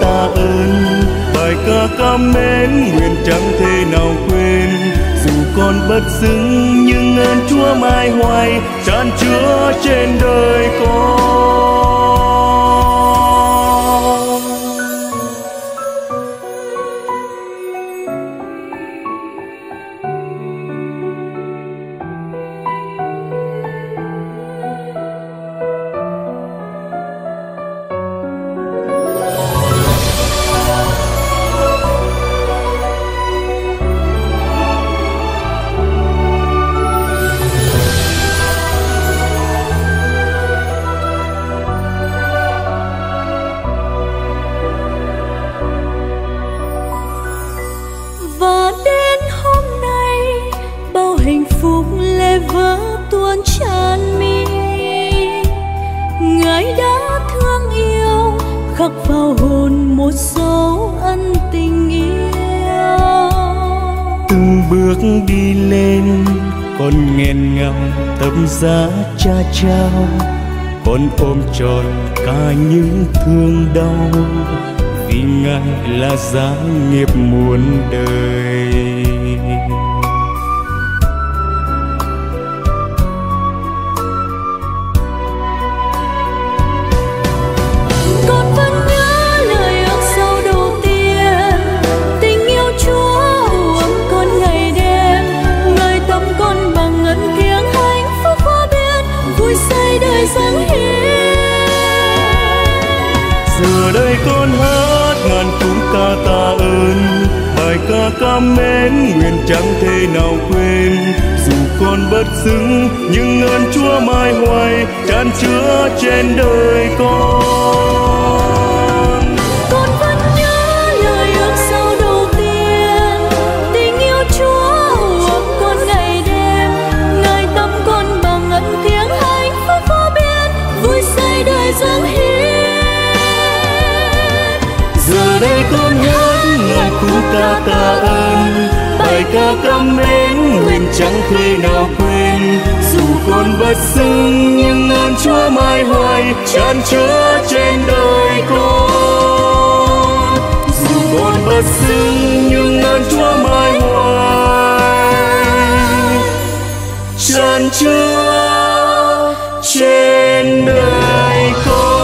Ta ơn bài ca cảm mến, nguyện chẳng thể nào quên, dù con bất xứng nhưng ơn Chúa mãi hoài tràn chứa trên đời con. khắc vào hồn một dấu ân tình yêu. Từng bước đi lên con nghẹn ngào tấm giá cha trao, con ôm trọn cả những thương đau, vì ngài là giá nghiệp muôn đời. Giờ đây con hát ngàn cung ca tạ ơn, bài ca cảm mến nguyện chẳng thể nào quên. Dù con bất xứng nhưng ơn Chúa mãi hoài tràn chứa trên đời con. Con vẫn nhớ lời ước sau đầu tiên, tình yêu Chúa ôm con ngày đêm. Ngài tâm con bằng ân tiếng hạnh phúc vô biên, vui say đời dâng hiến. Giờ đây con hát ngàn cung ca tạ ơn, bài ca cảm mến nguyện chẳng thể nào quên. Dù con bất xứng nhưng ơn Chúa mãi hoài tràn chứa trên đời con. Dù con bất xứng nhưng ơn Chúa mãi hoài tràn chứa trên đời con.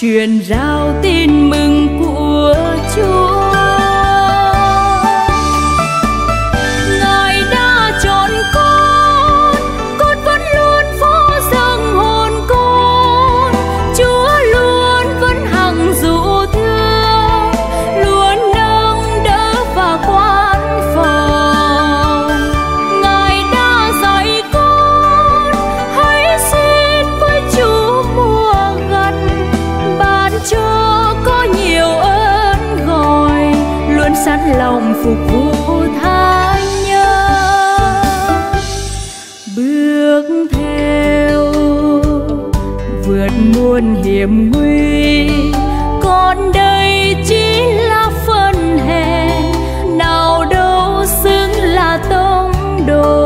Truyền rao tin mừng của Chúa, Ngài đã chọn con vẫn luôn phó dâng hồn con. Chúa luôn vẫn hằng dụ thương, luôn nâng đỡ và quan phòng. Ngài đã dạy con hãy xin với Chúa mùa gần, cho có nhiều ơn gọi, luôn sẵn lòng phục vụ tha nhân. Bước theo vượt muôn hiểm nguy, con đây chỉ là phần hè, nào đâu xứng là tông đồ.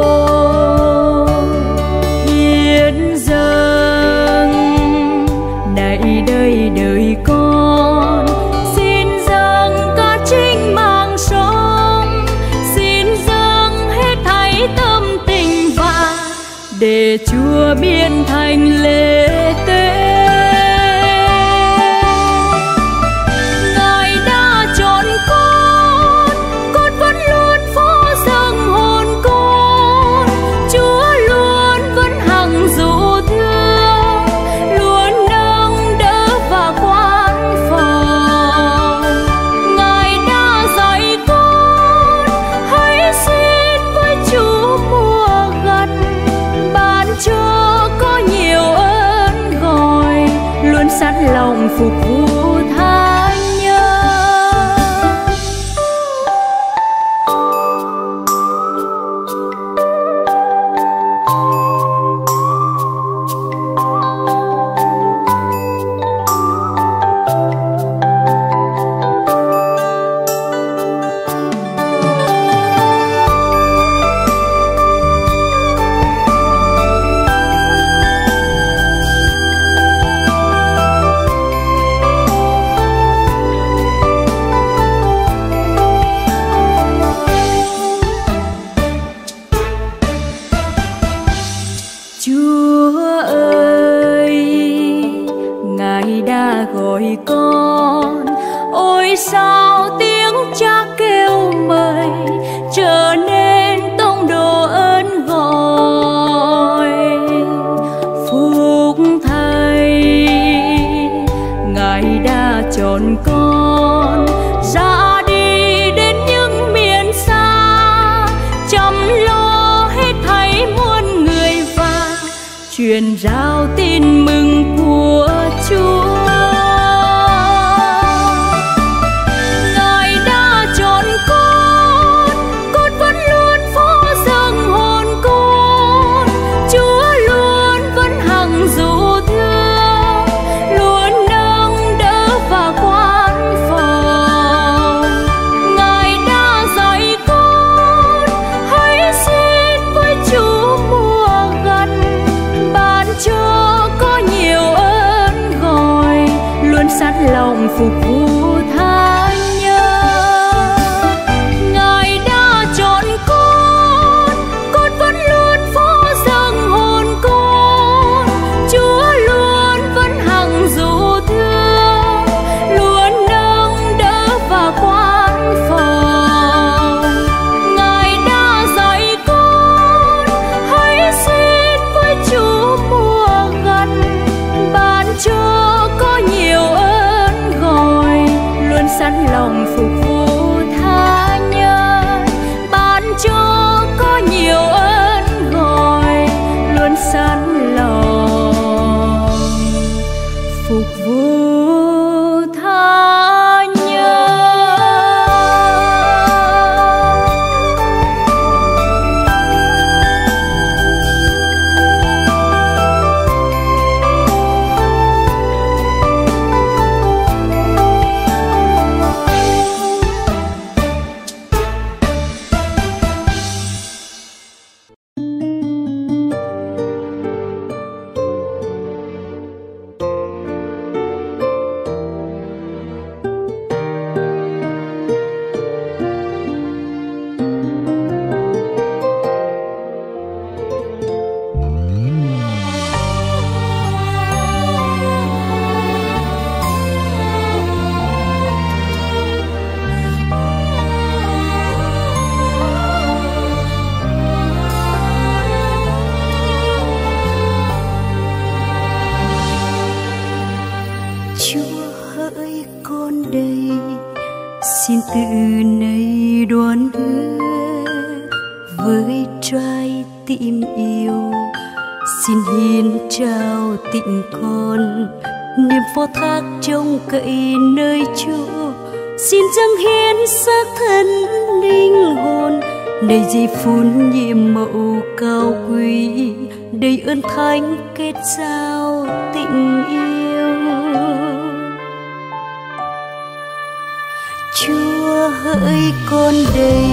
Để Chúa biến thành lễ tế, Ngài đã chọn con vẫn luôn phó dâng hồn con. Chúa luôn vẫn hằng dụ thương, luôn nâng đỡ và quan phòng. Ngài đã dạy con hãy xin với Chúa mùa gần, cho có nhiều ơn gọi, luôn sẵn lòng phục vụ tha nhân. truyền rao tin mừng của Chúa. Ngài đã chọn con vẫn luôn phó dâng hồn con. Chúa luôn vẫn hằng dụ thương, luôn nâng đỡ và quan phòng. Ngài đã dạy con hãy xin với Chúa mùa gần, ban cho có nhiều ơn gọi, luôn sẵn lòng phục vụ. Phun nhiệm mẫu cao quý, đầy ơn thánh kết giao tình yêu. Chúa hỡi con đây,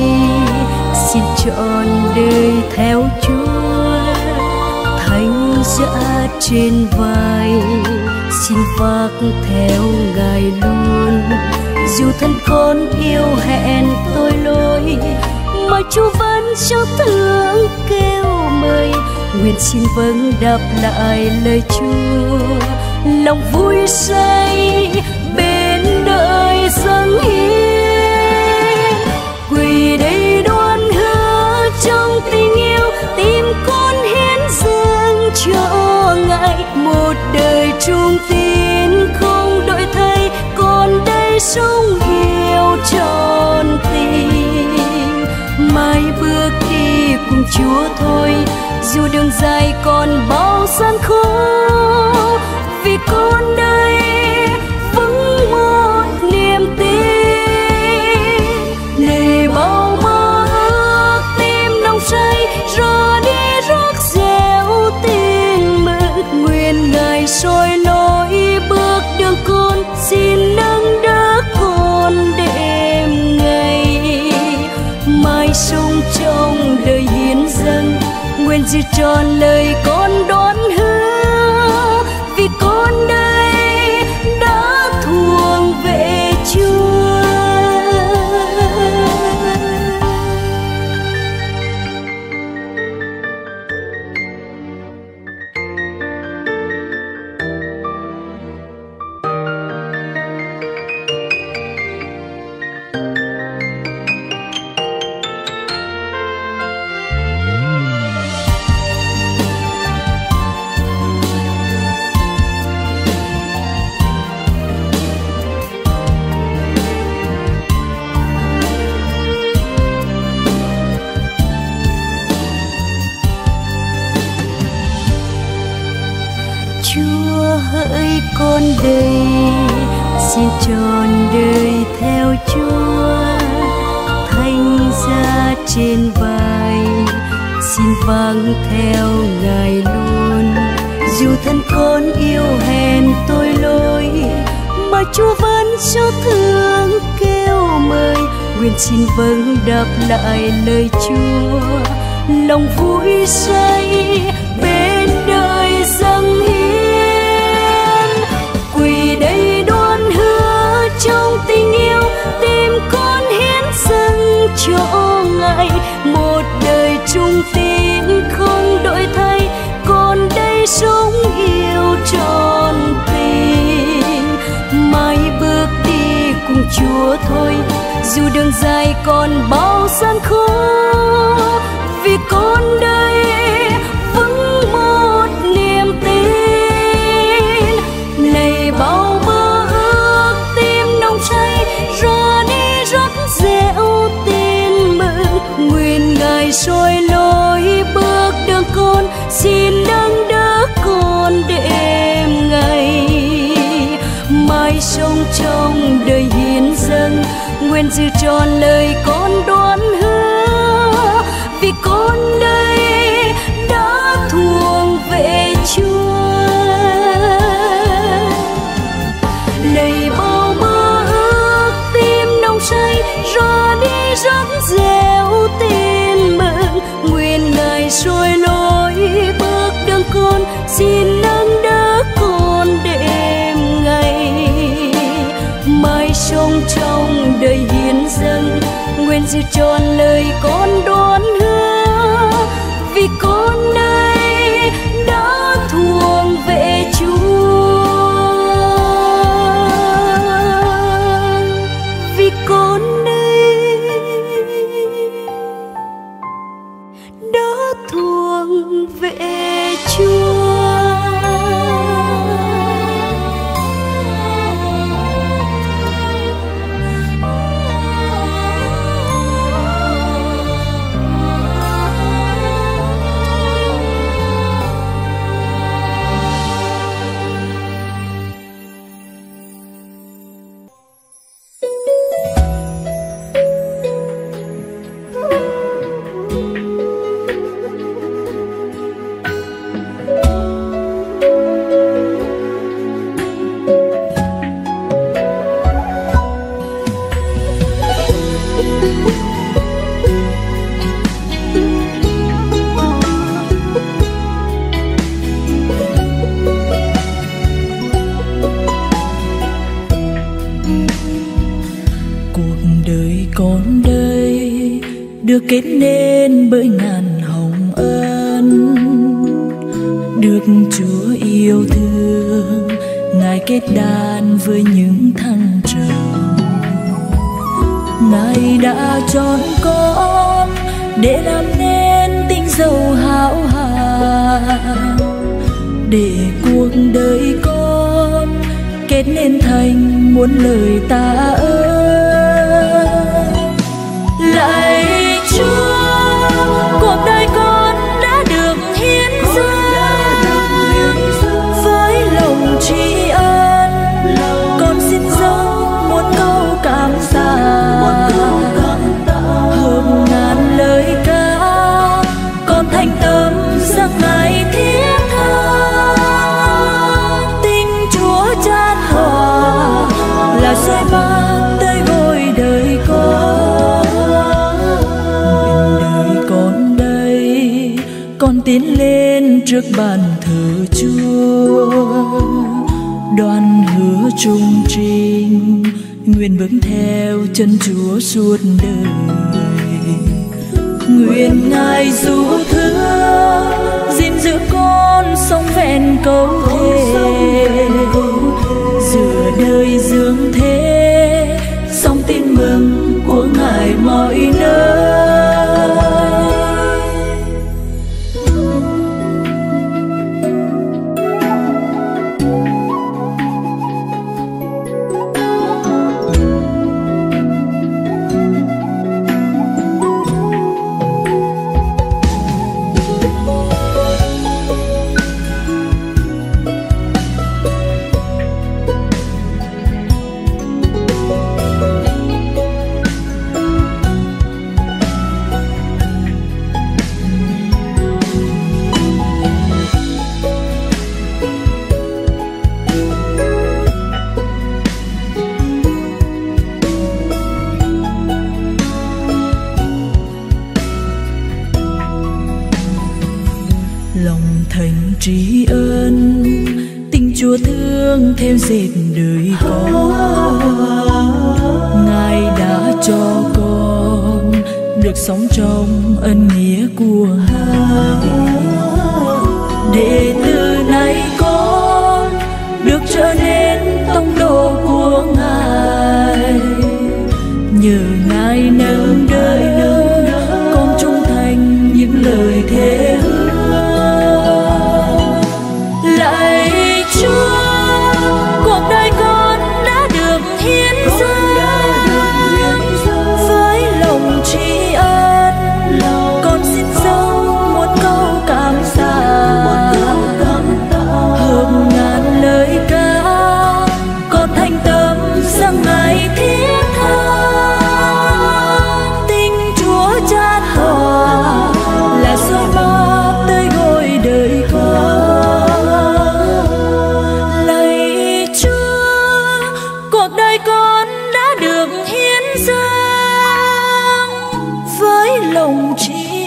xin trọn đời theo Chúa. Thánh giá trên vai, xin vác theo Ngài luôn. Dù thân con yêu hẹn tội lỗi, mà Chúa vẫn cho thương kêu mời. Nguyện xin vâng đáp lại lời Chúa, lòng vui say bên đời dâng hiến. Quỳ đây đoan hứa trong tình yêu, tim con hiến dâng cho Ngài. Một đời trung tín không đổi thay, con đây sống yêu trọn tình. Mai bước đi cùng Chúa thôi, dù đường dài còn bao gian khổ, vì con đây vững một niềm tin. Lệ bao mơ ước tim nồng say, ra đi rước gieo tin mừng. Nguyện Ngài soi lối bước đường con, xin nâng đỡ con đêm ngày. Mai sống trong đời hiến dâng, nguyện giữ tròn lời con đoan hứa, vì con đây đã thuộc về Chúa. hỡi con đời, xin trọn đời theo Chúa. Thánh giá trên vai xin vâng theo Ngài luôn. Dù thân con yêu hèn tội lỗi mà Chúa vẫn cho thương kêu mời. Nguyện xin vâng đáp lại lời Chúa, lòng vui say bên đời dâng hiến. Quỳ đây đoan hứa trong tình yêu, tim con hiến dâng cho Ngài. Một đời trung tín không đổi thay, con đây sống yêu trọn tình. Mãi bước đi cùng Chúa thôi, dù đường dài còn bao gian khổ, vì con đây vững một niềm tin. Này bao mơ ước tim nồng cháy, ra đi rất dẻo tin mừng. Nguyện Ngài soi lối bước đường con, xin nâng đỡ con đêm ngày. Mãi sống trong đời hiến dâng, nguyện giữ tròn lời con đoán hứa, vì con đây đã thuộc về Chúa. Lạy bao mơ ước tim nồng cháy, ra đi rất dẻo tin mừng. Nguyện Ngài soi lối bước đường con, xin nâng đỡ con đêm ngày. Mãi sống trong đời hiến dâng, nguyện giữ tròn lời con đoán hứa, vì con đây đã thuộc về Chúa. Vì con đây đã thuộc về Chúa. Được kết nên bởi ngàn hồng ân, được Chúa yêu thương, Ngài kết đan với những thăng trầm. Ngài đã chọn con để làm nên tinh dầu hão hạng, để cuộc đời con kết nên thành muôn lời tạ ơn. Lạy Chúa, cuộc đời con đã được hiến dâng với lòng tri ân. Con xin dâng một câu cảm tạ, hợp ngàn lời ca. Con thành tâm dâng Ngài thiết tha, tình Chúa chan hòa là soi ban tới ngôi đời con. Con tiến lên trước bàn thờ Chúa, đoan hứa trung trinh, nguyện bước theo chân Chúa suốt đời. Nguyện Ngài dù thương gìn giữ con sống vẹn câu thề, giữa đời dương thế sống tin mừng của Ngài mọi nơi. thành tri ân, tình Chúa thương theo dệt đời con. Ngài đã cho con được sống trong ân nghĩa của Ngài, để từ nay con được trở nên tông đồ của Ngài. Nhờ Ngài nâng đỡ con trung thành những lời thế hứa. Lạy Chúa, cuộc đời con đã được hiến dâng với lòng tri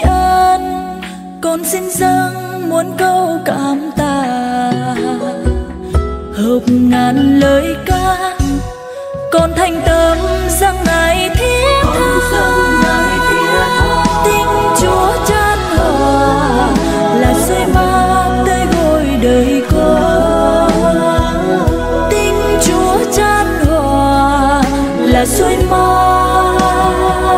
ân. Con xin dâng một câu cảm tạ, hợp ngàn lời ca, con thành tâm dâng Ngài thiết tha. Con xin dâng muôn câu cảm tạ, hợp ngàn lời ca, con thành tâm dâng Ngài thiết tha. Tình Chúa chan hòa là sưởi mát tới gối đời con. Tình Chúa chan hòa là sưởi mát đời con.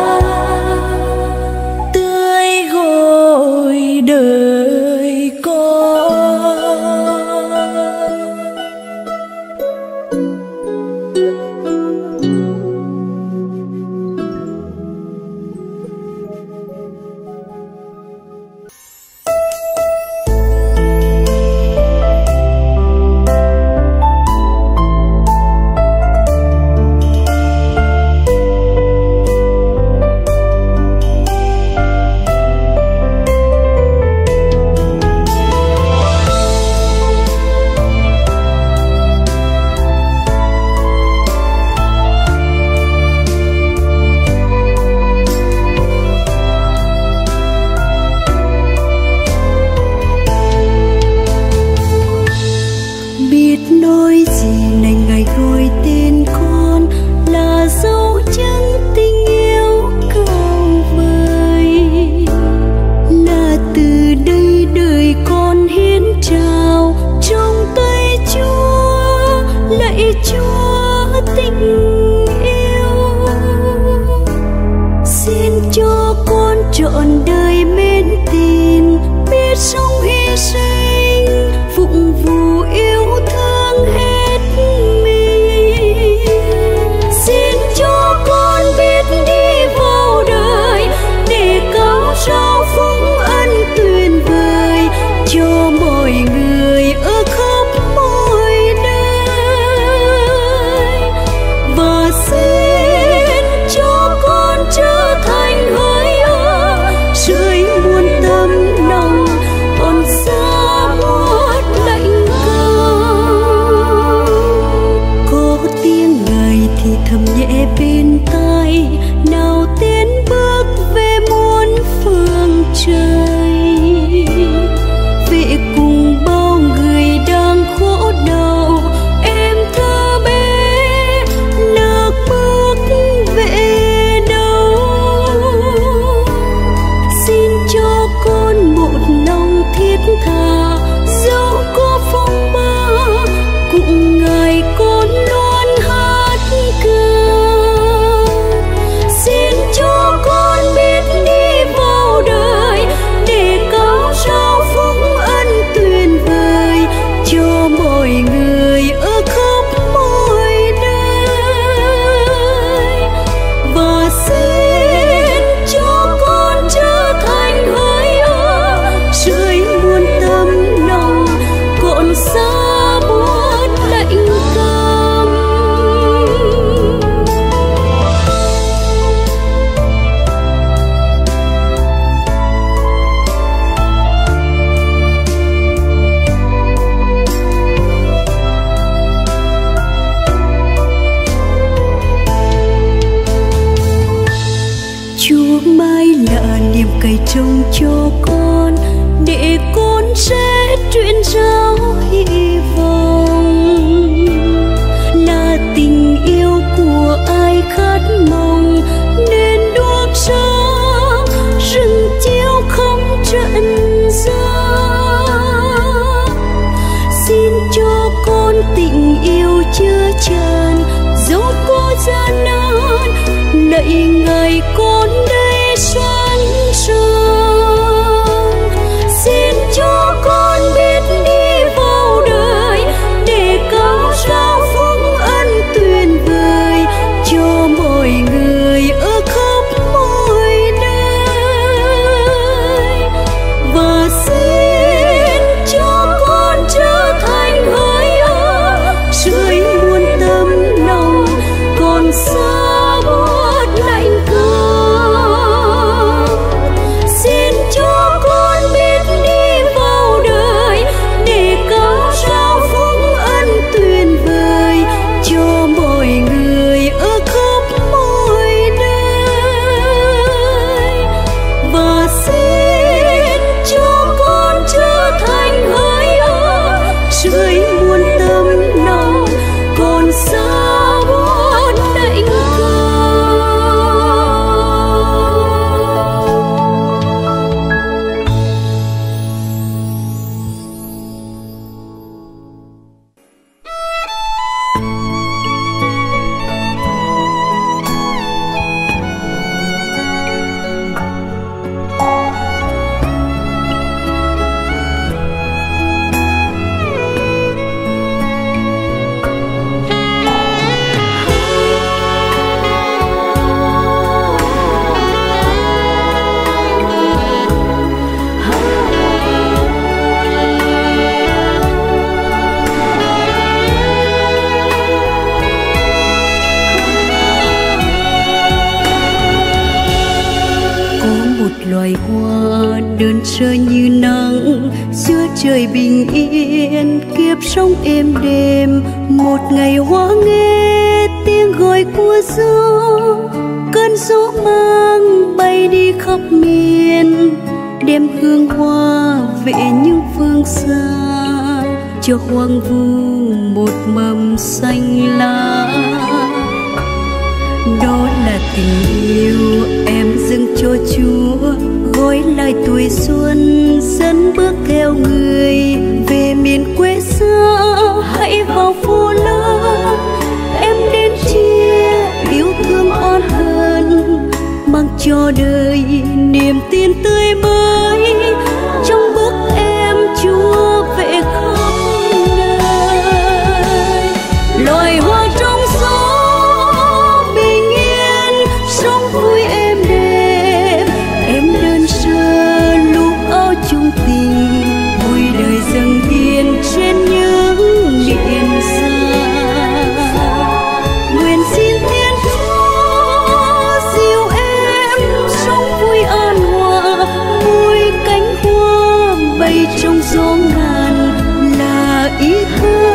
Trông cho con để con sẽ dậy ngày con đây sáng sớm, xin cho con biết đi vào đời để có giao phúc ân tuyệt vời cho mọi người ở khắp mọi nơi, và xin cho con trở thành hơi ấm dưới muôn tấm lòng con xa. Cho hoang vu một mầm xanh lá, đó là tình yêu em dâng cho Chúa, gói lại tuổi xuân dẫn bước theo người về miền quê xưa. Hãy vào phố lớn em đến chia yêu thương on hơn, mang cho đời niềm tin tươi mới trong bước em Chúa về khắp. Loài hoa trong gió bình yên, sống vui êm đềm. Em đơn sơ lúc áo chung tình, vui đời dâng tiền trên những miền xa. Nguyện xin Thiên Chúa dìu em sống vui an hòa, vui cánh hoa bay trong gió ngàn là ý thơ.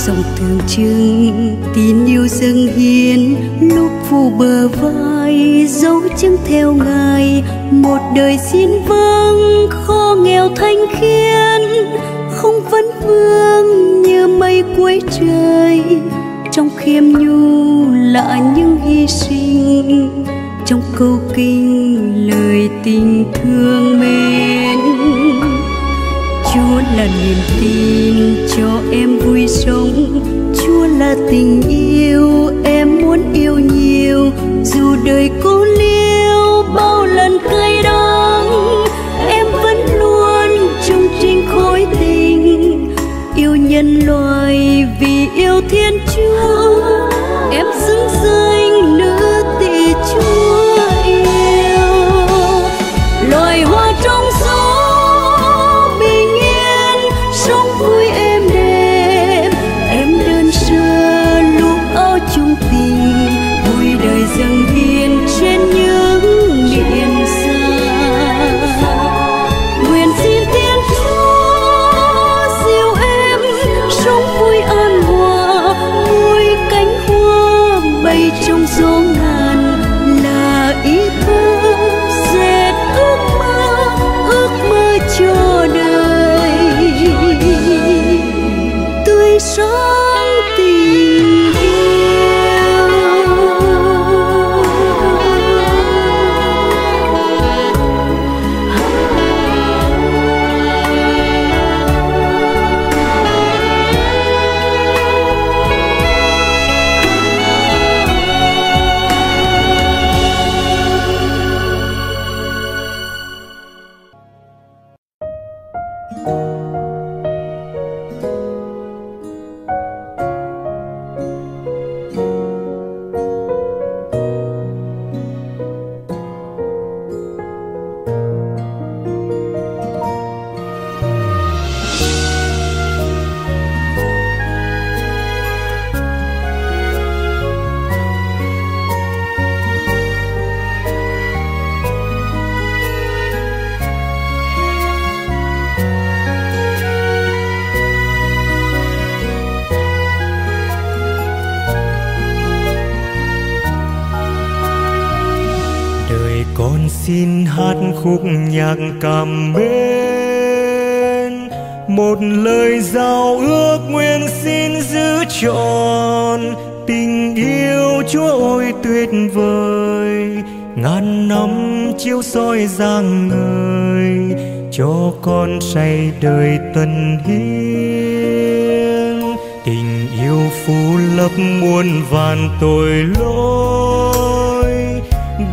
Sáng tình yêu chừng tin yêu dâng hiến lúc phù bờ vai dấu chân theo ngài, một đời xin vâng kho nghèo thanh khiên, không vấn vương như mây cuối trời, trong khiêm nhu là những hy sinh, trong câu kinh lời tình thương mến. Chúa là niềm tin cho em vui sống, Chúa là tình yêu em muốn yêu nhiều, dù đời cô liêu bao lần cay đắng, em vẫn luôn chung trinh khối tình, yêu nhân loại vì yêu Thiên Chúa, em xứng danh nữ tỳ Chúa yêu. Loài hoa trong gió bình yên, sống vui êm đềm, em đơn sơ lúc áo Này con xin hát khúc nhạc cảm mến, một lời giao ước nguyện xin giữ trọn. Tình yêu Chúa ơi tuyệt vời, ngàn năm chiếu soi rạng ngời, cho con say đời tân hiến. Tình yêu phủ lấp muôn vàn tội lỗi,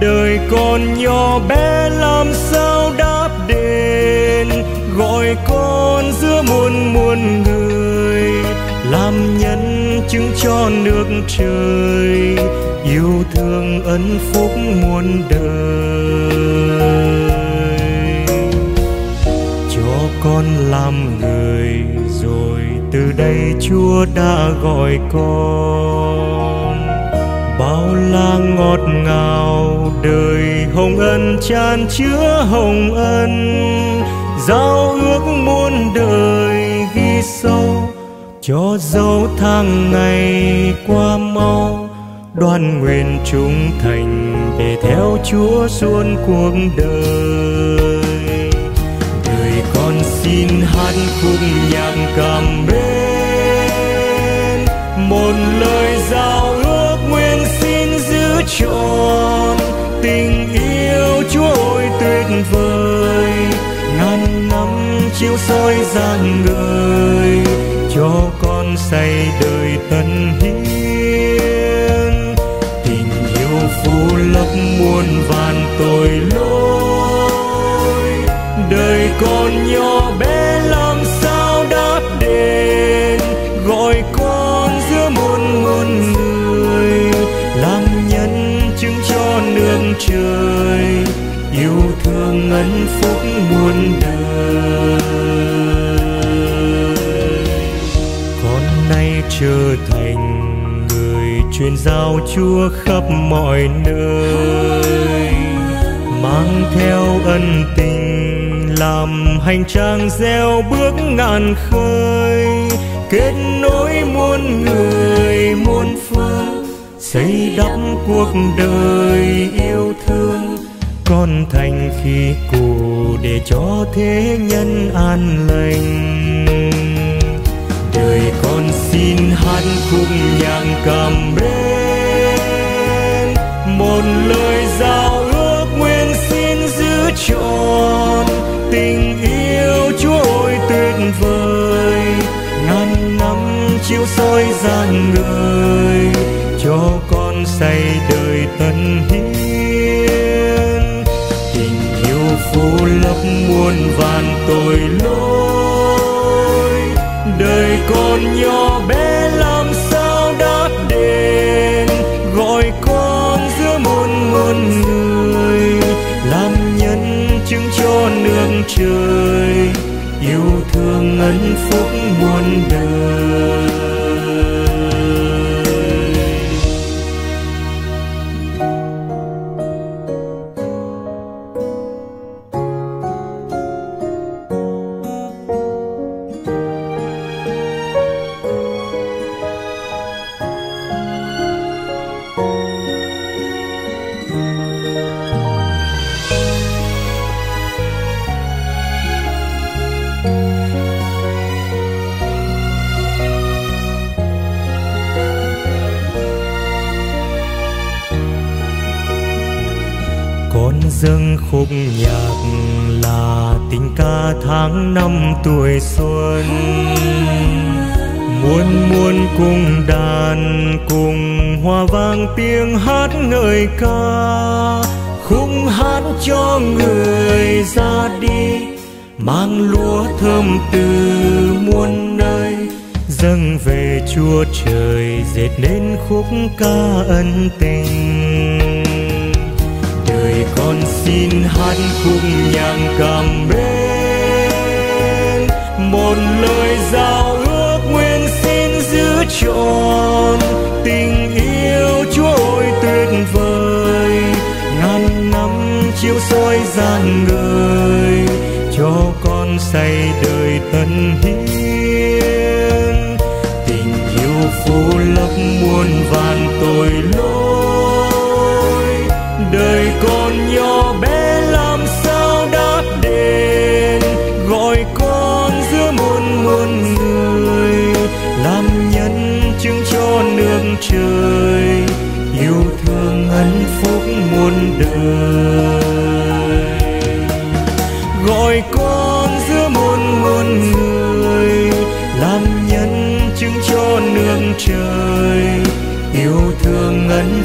đời con nhỏ bé làm sao đáp đền. Gọi con giữa muôn muôn người, làm nhân chứng cho nước trời, yêu thương ân phúc muôn đời. Cho con làm người rồi, từ đây Chúa đã gọi con. Bao la ngọt ngào đời, hồng ân chan chứa hồng ân. Giao ước muôn đời ghi sâu, cho dấu tháng ngày qua mau. Đoan nguyện trung thành để theo Chúa suốt cuộc đời. Đời con xin hát khúc nhạc cảm mến, một lời giao ước nguyện xin giữ trọn. Tình yêu Chúa ơi tuyệt vời, ngàn năm chiếu soi rạng ngời, cho con say đời tân hiến. Tình yêu phủ lấp muôn vàn tội lỗi, đời con nhỏ bé làm sao đáp đền. Gọi con giữa muôn muôn người, làm nhân chứng cho nước trời, yêu thương ân phúc muôn đời. Trở thành người truyền giao Chúa khắp mọi nơi, mang theo ân tình làm hành trang gieo bước ngàn khơi. Kết nối muôn người muôn phương, xây đắp cuộc đời yêu thương. Con thành khí cụ để cho thế nhân an lành. Đời con xin hát khúc nhạc cảm mến, một lời giao ước nguyện xin giữ trọn. Tình yêu Chúa ơi tuyệt vời, ngàn năm chiếu soi rạng ngời, cho con say đời tân hiến. Tình yêu phủ lấp muôn vàn tội lỗi, đời con nhỏ bé làm sao đáp đền. Gọi con giữa muôn muôn người, làm nhân chứng cho nước trời, yêu thương ân phúc muôn đời. Dâng khúc nhạc là tình ca tháng năm tuổi xuân, muôn muôn cùng đàn cùng hòa vang tiếng hát ngợi ca. Khúc hát cho người ra đi, mang lúa thơm từ muôn nơi, dâng về Chúa trời dệt nên khúc ca ân tình. Đời con xin hát khúc nhạc cảm mến, một lời giao ước nguyện xin giữ trọn. Tình yêu Chúa ơi tuyệt vời, ngàn năm chiếu soi rạng ngời, cho con say đời tân hiến. Tình yêu phủ lấp muôn vàn tội lỗi, đời còn nhỏ bé làm sao đáp đền gọi con giữa muôn muôn người, làm nhân chứng cho nước trời yêu thương hạnh phúc muôn đời. Gọi con giữa muôn muôn người, làm nhân chứng cho nước trời yêu thương hạnh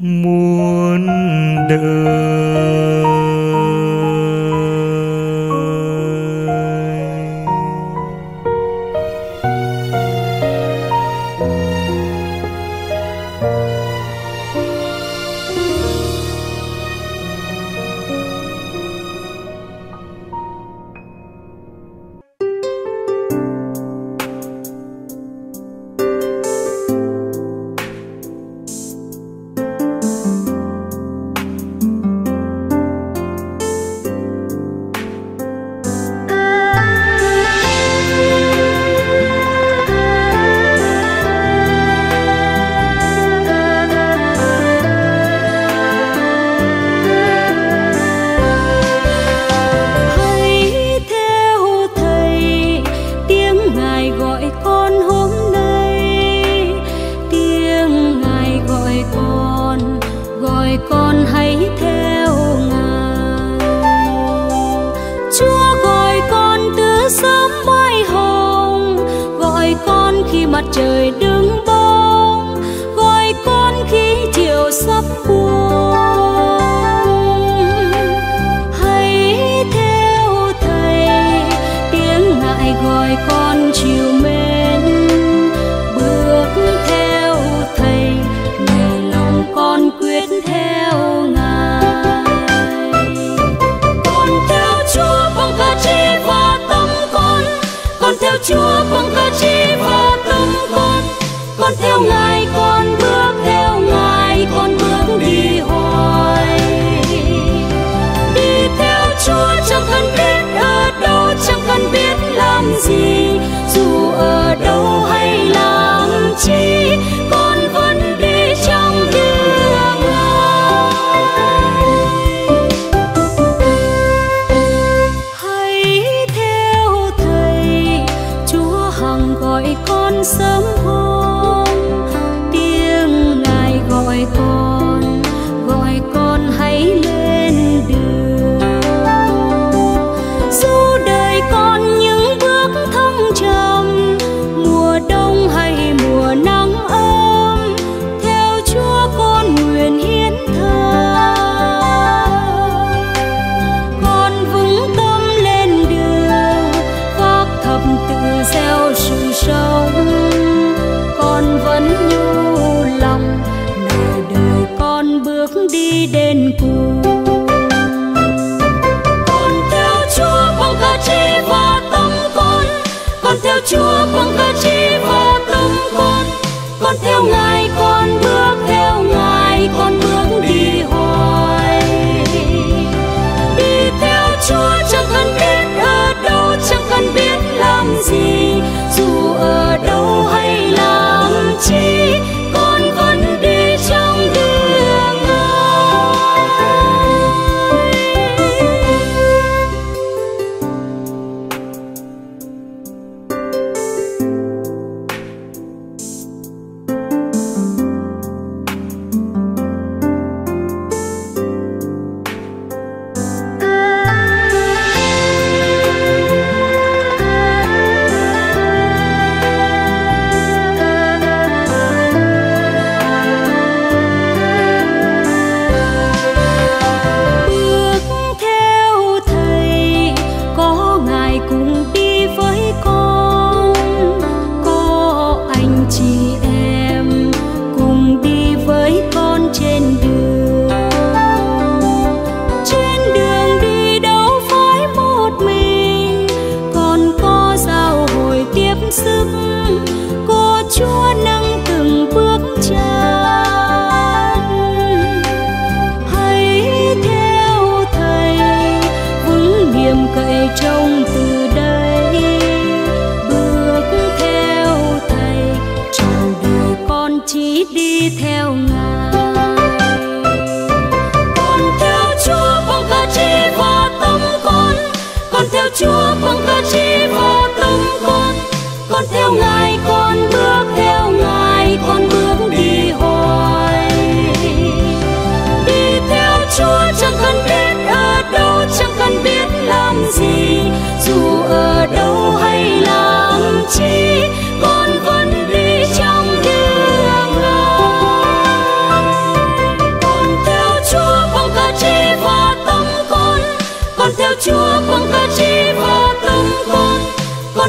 muôn đời.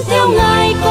theo Ngài.